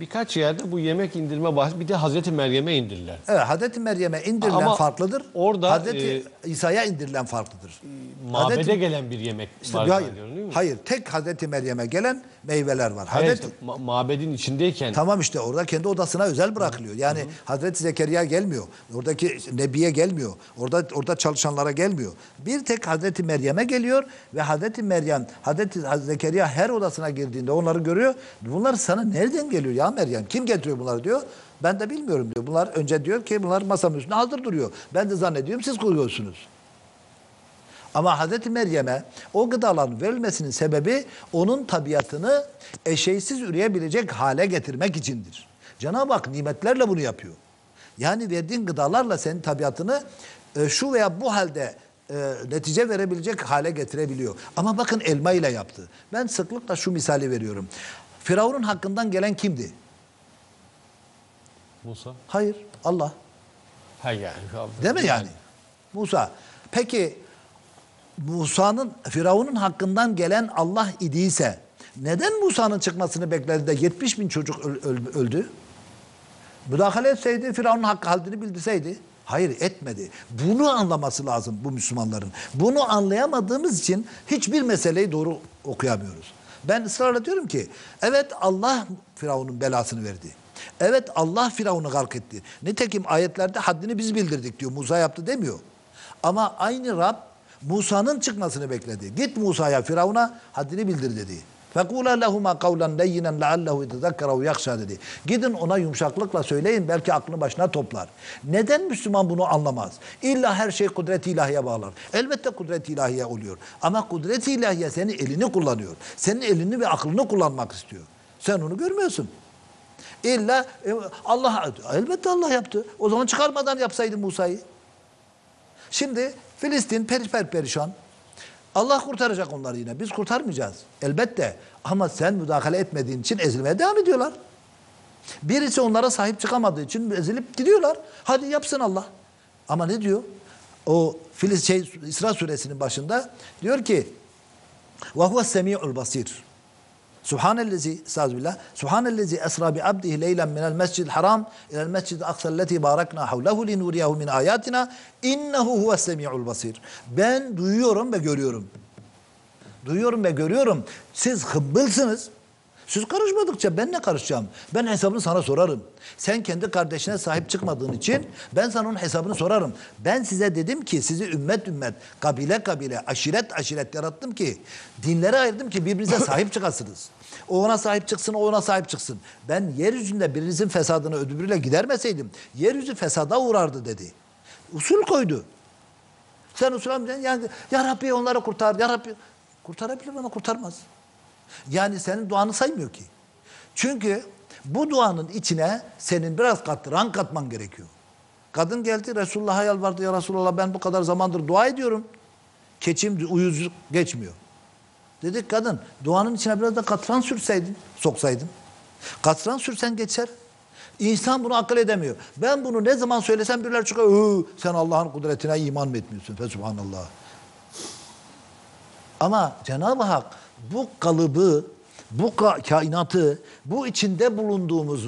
birkaç yerde bu yemek indirme bahsi, bir de Hazreti Meryem'e indirilen. Evet, Hazreti Meryem'e indirilen ama farklıdır. Orada Hazreti İsa'ya indirilen farklıdır. Mabede gelen bir yemek işte, var. Hayır, diyorum, değil mi? Hayır, tek Hazreti Meryem'e gelen meyveler var. Hayır, Hazreti, işte, mabedin içindeyken. Tamam, işte orada kendi odasına özel bırakılıyor. Yani Hazreti Zekeriya gelmiyor. Oradaki Nebi'ye gelmiyor. Orada çalışanlara gelmiyor. Bir tek Hazreti Meryem'e geliyor ve Hazreti Meryem, Hazreti Zekeriya her odasına girdiğinde onları görüyor. Bunlar sana nereden geliyor ya Meryem? Kim getiriyor bunları diyor. Ben de bilmiyorum diyor. Bunlar önce diyor ki bunlar masamın üstünde hazır duruyor. Ben de zannediyorum siz koyuyorsunuz. Ama Hazreti Meryem'e o gıdaların verilmesinin sebebi onun tabiatını eşeğsiz üreyebilecek hale getirmek içindir. Cenab-ı Hak nimetlerle bunu yapıyor. Yani verdiğin gıdalarla senin tabiatını şu veya bu halde netice verebilecek hale getirebiliyor. Ama bakın elma ile yaptı. Ben sıklıkla şu misali veriyorum. Firavun'un hakkından gelen kimdi? Musa. Hayır, Allah. Hayır. Değil mi yani? Musa. Peki Firavun'un hakkından gelen Allah idiyse neden Musa'nın çıkmasını bekledi de 70 bin çocuk öldü? Müdahale etseydi, Firavun'un hakkı halini bildirseydi. Hayır, etmedi. Bunu anlaması lazım bu Müslümanların. Bunu anlayamadığımız için hiçbir meseleyi doğru okuyamıyoruz. Ben ısrarla diyorum ki evet, Allah Firavun'un belasını verdi. Evet, Allah Firavun'u gark etti. Nitekim ayetlerde haddini biz bildirdik diyor. Musa yaptı demiyor. Ama aynı Rab Musa'nın çıkmasını bekledi. Git Musa'ya, Firavun'a haddini bildir dedi. فَقُولَا لَهُمَا قَوْلًا لَيِّنًا لَعَلَّهُ اِتَذَكَّرَهُ يَخْشَى dedi. Gidin ona yumuşaklıkla söyleyin, belki aklını başına toplar. Neden Müslüman bunu anlamaz? İlla her şey kudret-i ilahiye bağlar. Elbette kudret-i ilahiye oluyor. Ama kudret-i ilahiye senin elini kullanıyor. Senin elini ve aklını kullanmak istiyor. Sen onu görmüyorsun. İlla Allah, elbette Allah yaptı. O zaman çıkarmadan yapsaydı Musa'yı. Şimdi Filistin perişan. Allah kurtaracak onları yine. Biz kurtarmayacağız. Elbette. Ama sen müdahale etmediğin için ezilmeye devam ediyorlar. Birisi onlara sahip çıkamadığı için ezilip gidiyorlar. Hadi yapsın Allah. Ama ne diyor? O İsra suresinin başında diyor ki وَهُوَ السَّمِيعُ الْبَصِيرُ Subhanellezi esra bi abdihi leylen minel mescid haram ilel mescid aksalleti barakna havlehu linuriyahu min ayatina innehu huves semi'ul basir. Ben duyuyorum ve görüyorum. Duyuyorum ve görüyorum. Siz hıbbılsınız. Siz karışmadıkça ben ne karışacağım? Ben hesabını sana sorarım. Sen kendi kardeşine sahip çıkmadığın için ben sana onun hesabını sorarım. Ben size dedim ki sizi ümmet ümmet, kabile kabile, aşiret aşiret yarattım ki dinlere ayırdım ki birbirinize sahip çıkasınız. O ona sahip çıksın, o ona sahip çıksın. Ben yeryüzünde birinizin fesadını öbürüyle gidermeseydim yeryüzü fesada uğrardı dedi. Usul koydu. Sen usul amcan yani ya Rabbi onları kurtar, ya Rabbi kurtarabilir ama kurtarmaz. Yani senin duanı saymıyor ki. Çünkü bu duanın içine senin biraz rank katman gerekiyor. Kadın geldi Resulullah'a yalvardı. Ya Resulullah ben bu kadar zamandır dua ediyorum. Keçim uyuz geçmiyor. Dedik kadın duanın içine biraz da katran sürseydin, soksaydın. Katran sürsen geçer. İnsan bunu akıl edemiyor. Ben bunu ne zaman söylesem birileri çıkıyor. Sen Allah'ın kudretine iman mı etmiyorsun? Fesubhanallah. Ama Cenab-ı Hak bu kalıbı, bu kainatı, bu içinde bulunduğumuz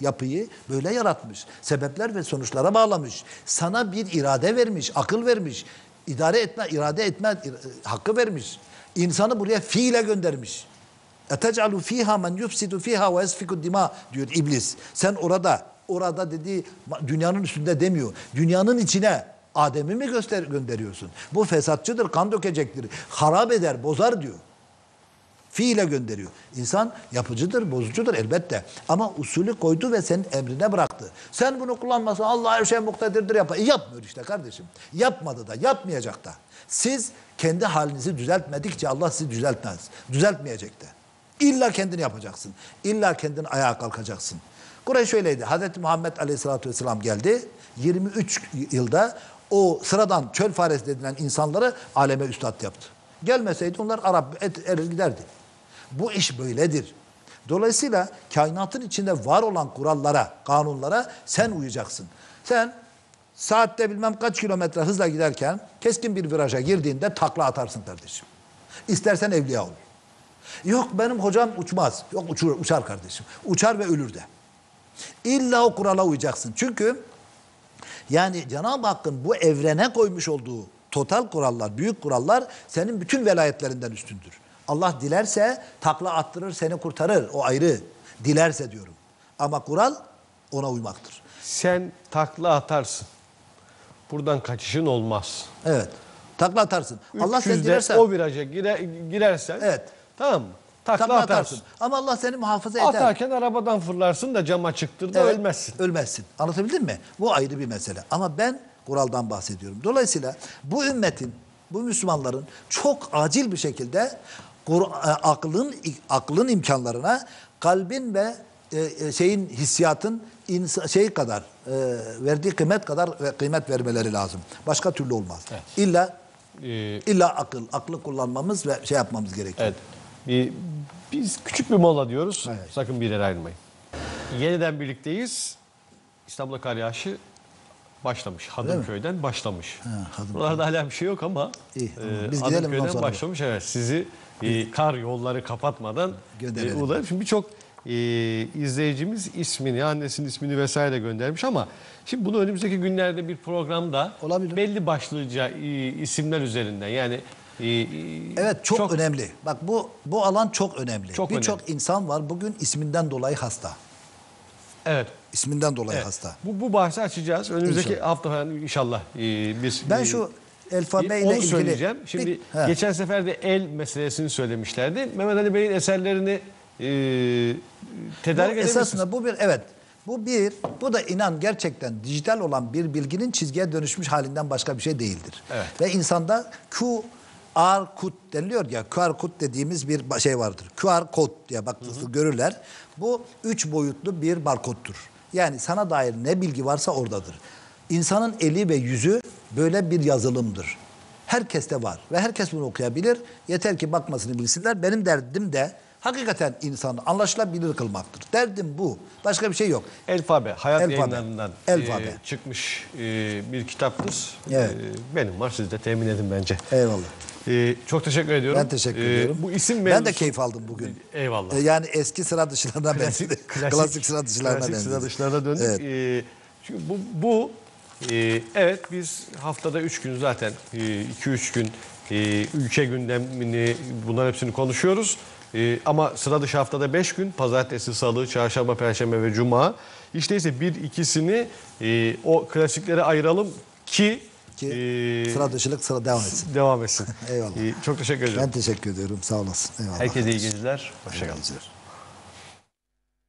yapıyı böyle yaratmış. Sebepler ve sonuçlara bağlamış. Sana bir irade vermiş, akıl vermiş. İrade etme hakkı vermiş. İnsanı buraya fiile göndermiş. اَتَجْعَلُوا ف۪يهَا مَنْ يُفْسِدُوا ف۪يهَا وَاَسْفِكُوا الدِّمَا diyor İblis. Sen orada dediği dünyanın üstünde demiyor. Dünyanın içine Adem'i mi gönderiyorsun? Bu fesatçıdır, kan dökecektir, harap eder, bozar diyor. Fiile gönderiyor. İnsan yapıcıdır, bozucudur elbette. Ama usulü koydu ve senin emrine bıraktı. Sen bunu kullanmasan Allah her şeye muktedirdir yapar. Yapmıyor işte kardeşim. Yapmadı da, yapmayacak da. Siz kendi halinizi düzeltmedikçe Allah sizi düzeltmez. Düzeltmeyecek de. İlla kendini yapacaksın. İlla kendin ayağa kalkacaksın. Kureyş şöyleydi. Hazreti Muhammed Aleyhisselatü Vesselam geldi. 23 yılda o sıradan çöl faresi denilen insanları aleme üstad yaptı. Gelmeseydi onlar Arap erir giderdi. Bu iş böyledir. Dolayısıyla kainatın içinde var olan kurallara, kanunlara sen uyacaksın. Sen saatte bilmem kaç kilometre hızla giderken keskin bir viraja girdiğinde takla atarsın kardeşim. İstersen evliya ol. Yok benim hocam uçmaz. Yok uçar kardeşim. Uçar ve ölür de. İlla o kurala uyacaksın. Çünkü yani Cenab-ı Hakk'ın bu evrene koymuş olduğu total kurallar, büyük kurallar senin bütün velayetlerinden üstündür. Allah dilerse takla attırır, seni kurtarır. O ayrı. Dilerse diyorum. Ama kural ona uymaktır. Sen takla atarsın. Buradan kaçışın olmaz. Evet. Takla atarsın. Allah seni dilerse. O viraja girersen. Evet. Tamam mı? Takla atarsın. Ama Allah seni muhafaza eder. Atarken arabadan fırlarsın da cama çıktır da evet, ölmezsin. Ölmezsin. Anlatabildim mi? Bu ayrı bir mesele. Ama ben kuraldan bahsediyorum. Dolayısıyla bu ümmetin, bu Müslümanların çok acil bir şekilde aklın imkanlarına, kalbin ve şeyin, hissiyatın şey kadar verdiği kıymet kadar kıymet vermeleri lazım. Başka türlü olmaz. Evet. İlla aklı kullanmamız ve şey yapmamız gerekiyor. Evet. Biz küçük bir mola diyoruz. Evet. Sakın bir yere ayrılmayın. Yeniden birlikteyiz. İstanbul'a kar yağışı başlamış. Hadımköy'den başlamış. Buralarda hala bir şey yok ama biz Hadımköy'den başlamış. Evet. Sizi kar yolları kapatmadan uğrayalım. Şimdi birçok izleyicimiz ismini, annesinin ismini vesaire göndermiş ama şimdi bunu önümüzdeki günlerde bir programda olabilir. Belli başlıca isimler üzerinden yani evet çok önemli. Bak bu alan çok önemli. Birçok insan var bugün isminden dolayı hasta. Evet. İsminden dolayı hasta. Bu bahsi açacağız. Önümüzdeki hafta falan inşallah biz ben şu Elfabe ile ilgili söyleyeceğim. Şimdi geçen sefer de el meselesini söylemişlerdi. Mehmet Ali Bey'in eserlerini tedarik edemezsiniz. Esasında bu bir bu da inan gerçekten dijital olan bir bilginin çizgiye dönüşmüş halinden başka bir şey değildir. Evet. Ve insanda QR kod deniliyor ya, QR kod dediğimiz bir şey vardır. QR kod diye baktığınızda görürler. Bu 3 boyutlu bir barkodtur. Yani sana dair ne bilgi varsa oradadır. İnsanın eli ve yüzü böyle bir yazılımdır. Herkeste var ve herkes bunu okuyabilir. Yeter ki bakmasını bilsinler. Benim derdim de hakikaten insanı anlaşılabilir kılmaktır. Derdim bu. Başka bir şey yok. Elfabe, Hayat Yayınları'ndan çıkmış bir kitaptır. Evet. Benim var, siz de temin edin bence. Eyvallah. Çok teşekkür ediyorum. Ben teşekkür ediyorum. Bu isim mevzusu... Ben de keyif aldım bugün. Eyvallah. Yani eski sıra dışılarına benziyor. Klasik sıra dışılarına benziyor. Klasik sıra dışılarına döndük. Evet. Çünkü evet biz haftada 3 gün zaten 2-3 gün ülke gündemini bunların hepsini konuşuyoruz. Ama sıra dışı haftada 5 gün, pazartesi, salı, çarşamba, perşembe ve cuma. İşte ise bir ikisini o klasiklere ayıralım ki sıra dışılık devam etsin. Devam etsin. Eyvallah. Çok teşekkür ederim. Ben teşekkür ediyorum. Sağ olasın. Eyvallah. Herkese iyi geceler. Hoşçakalın.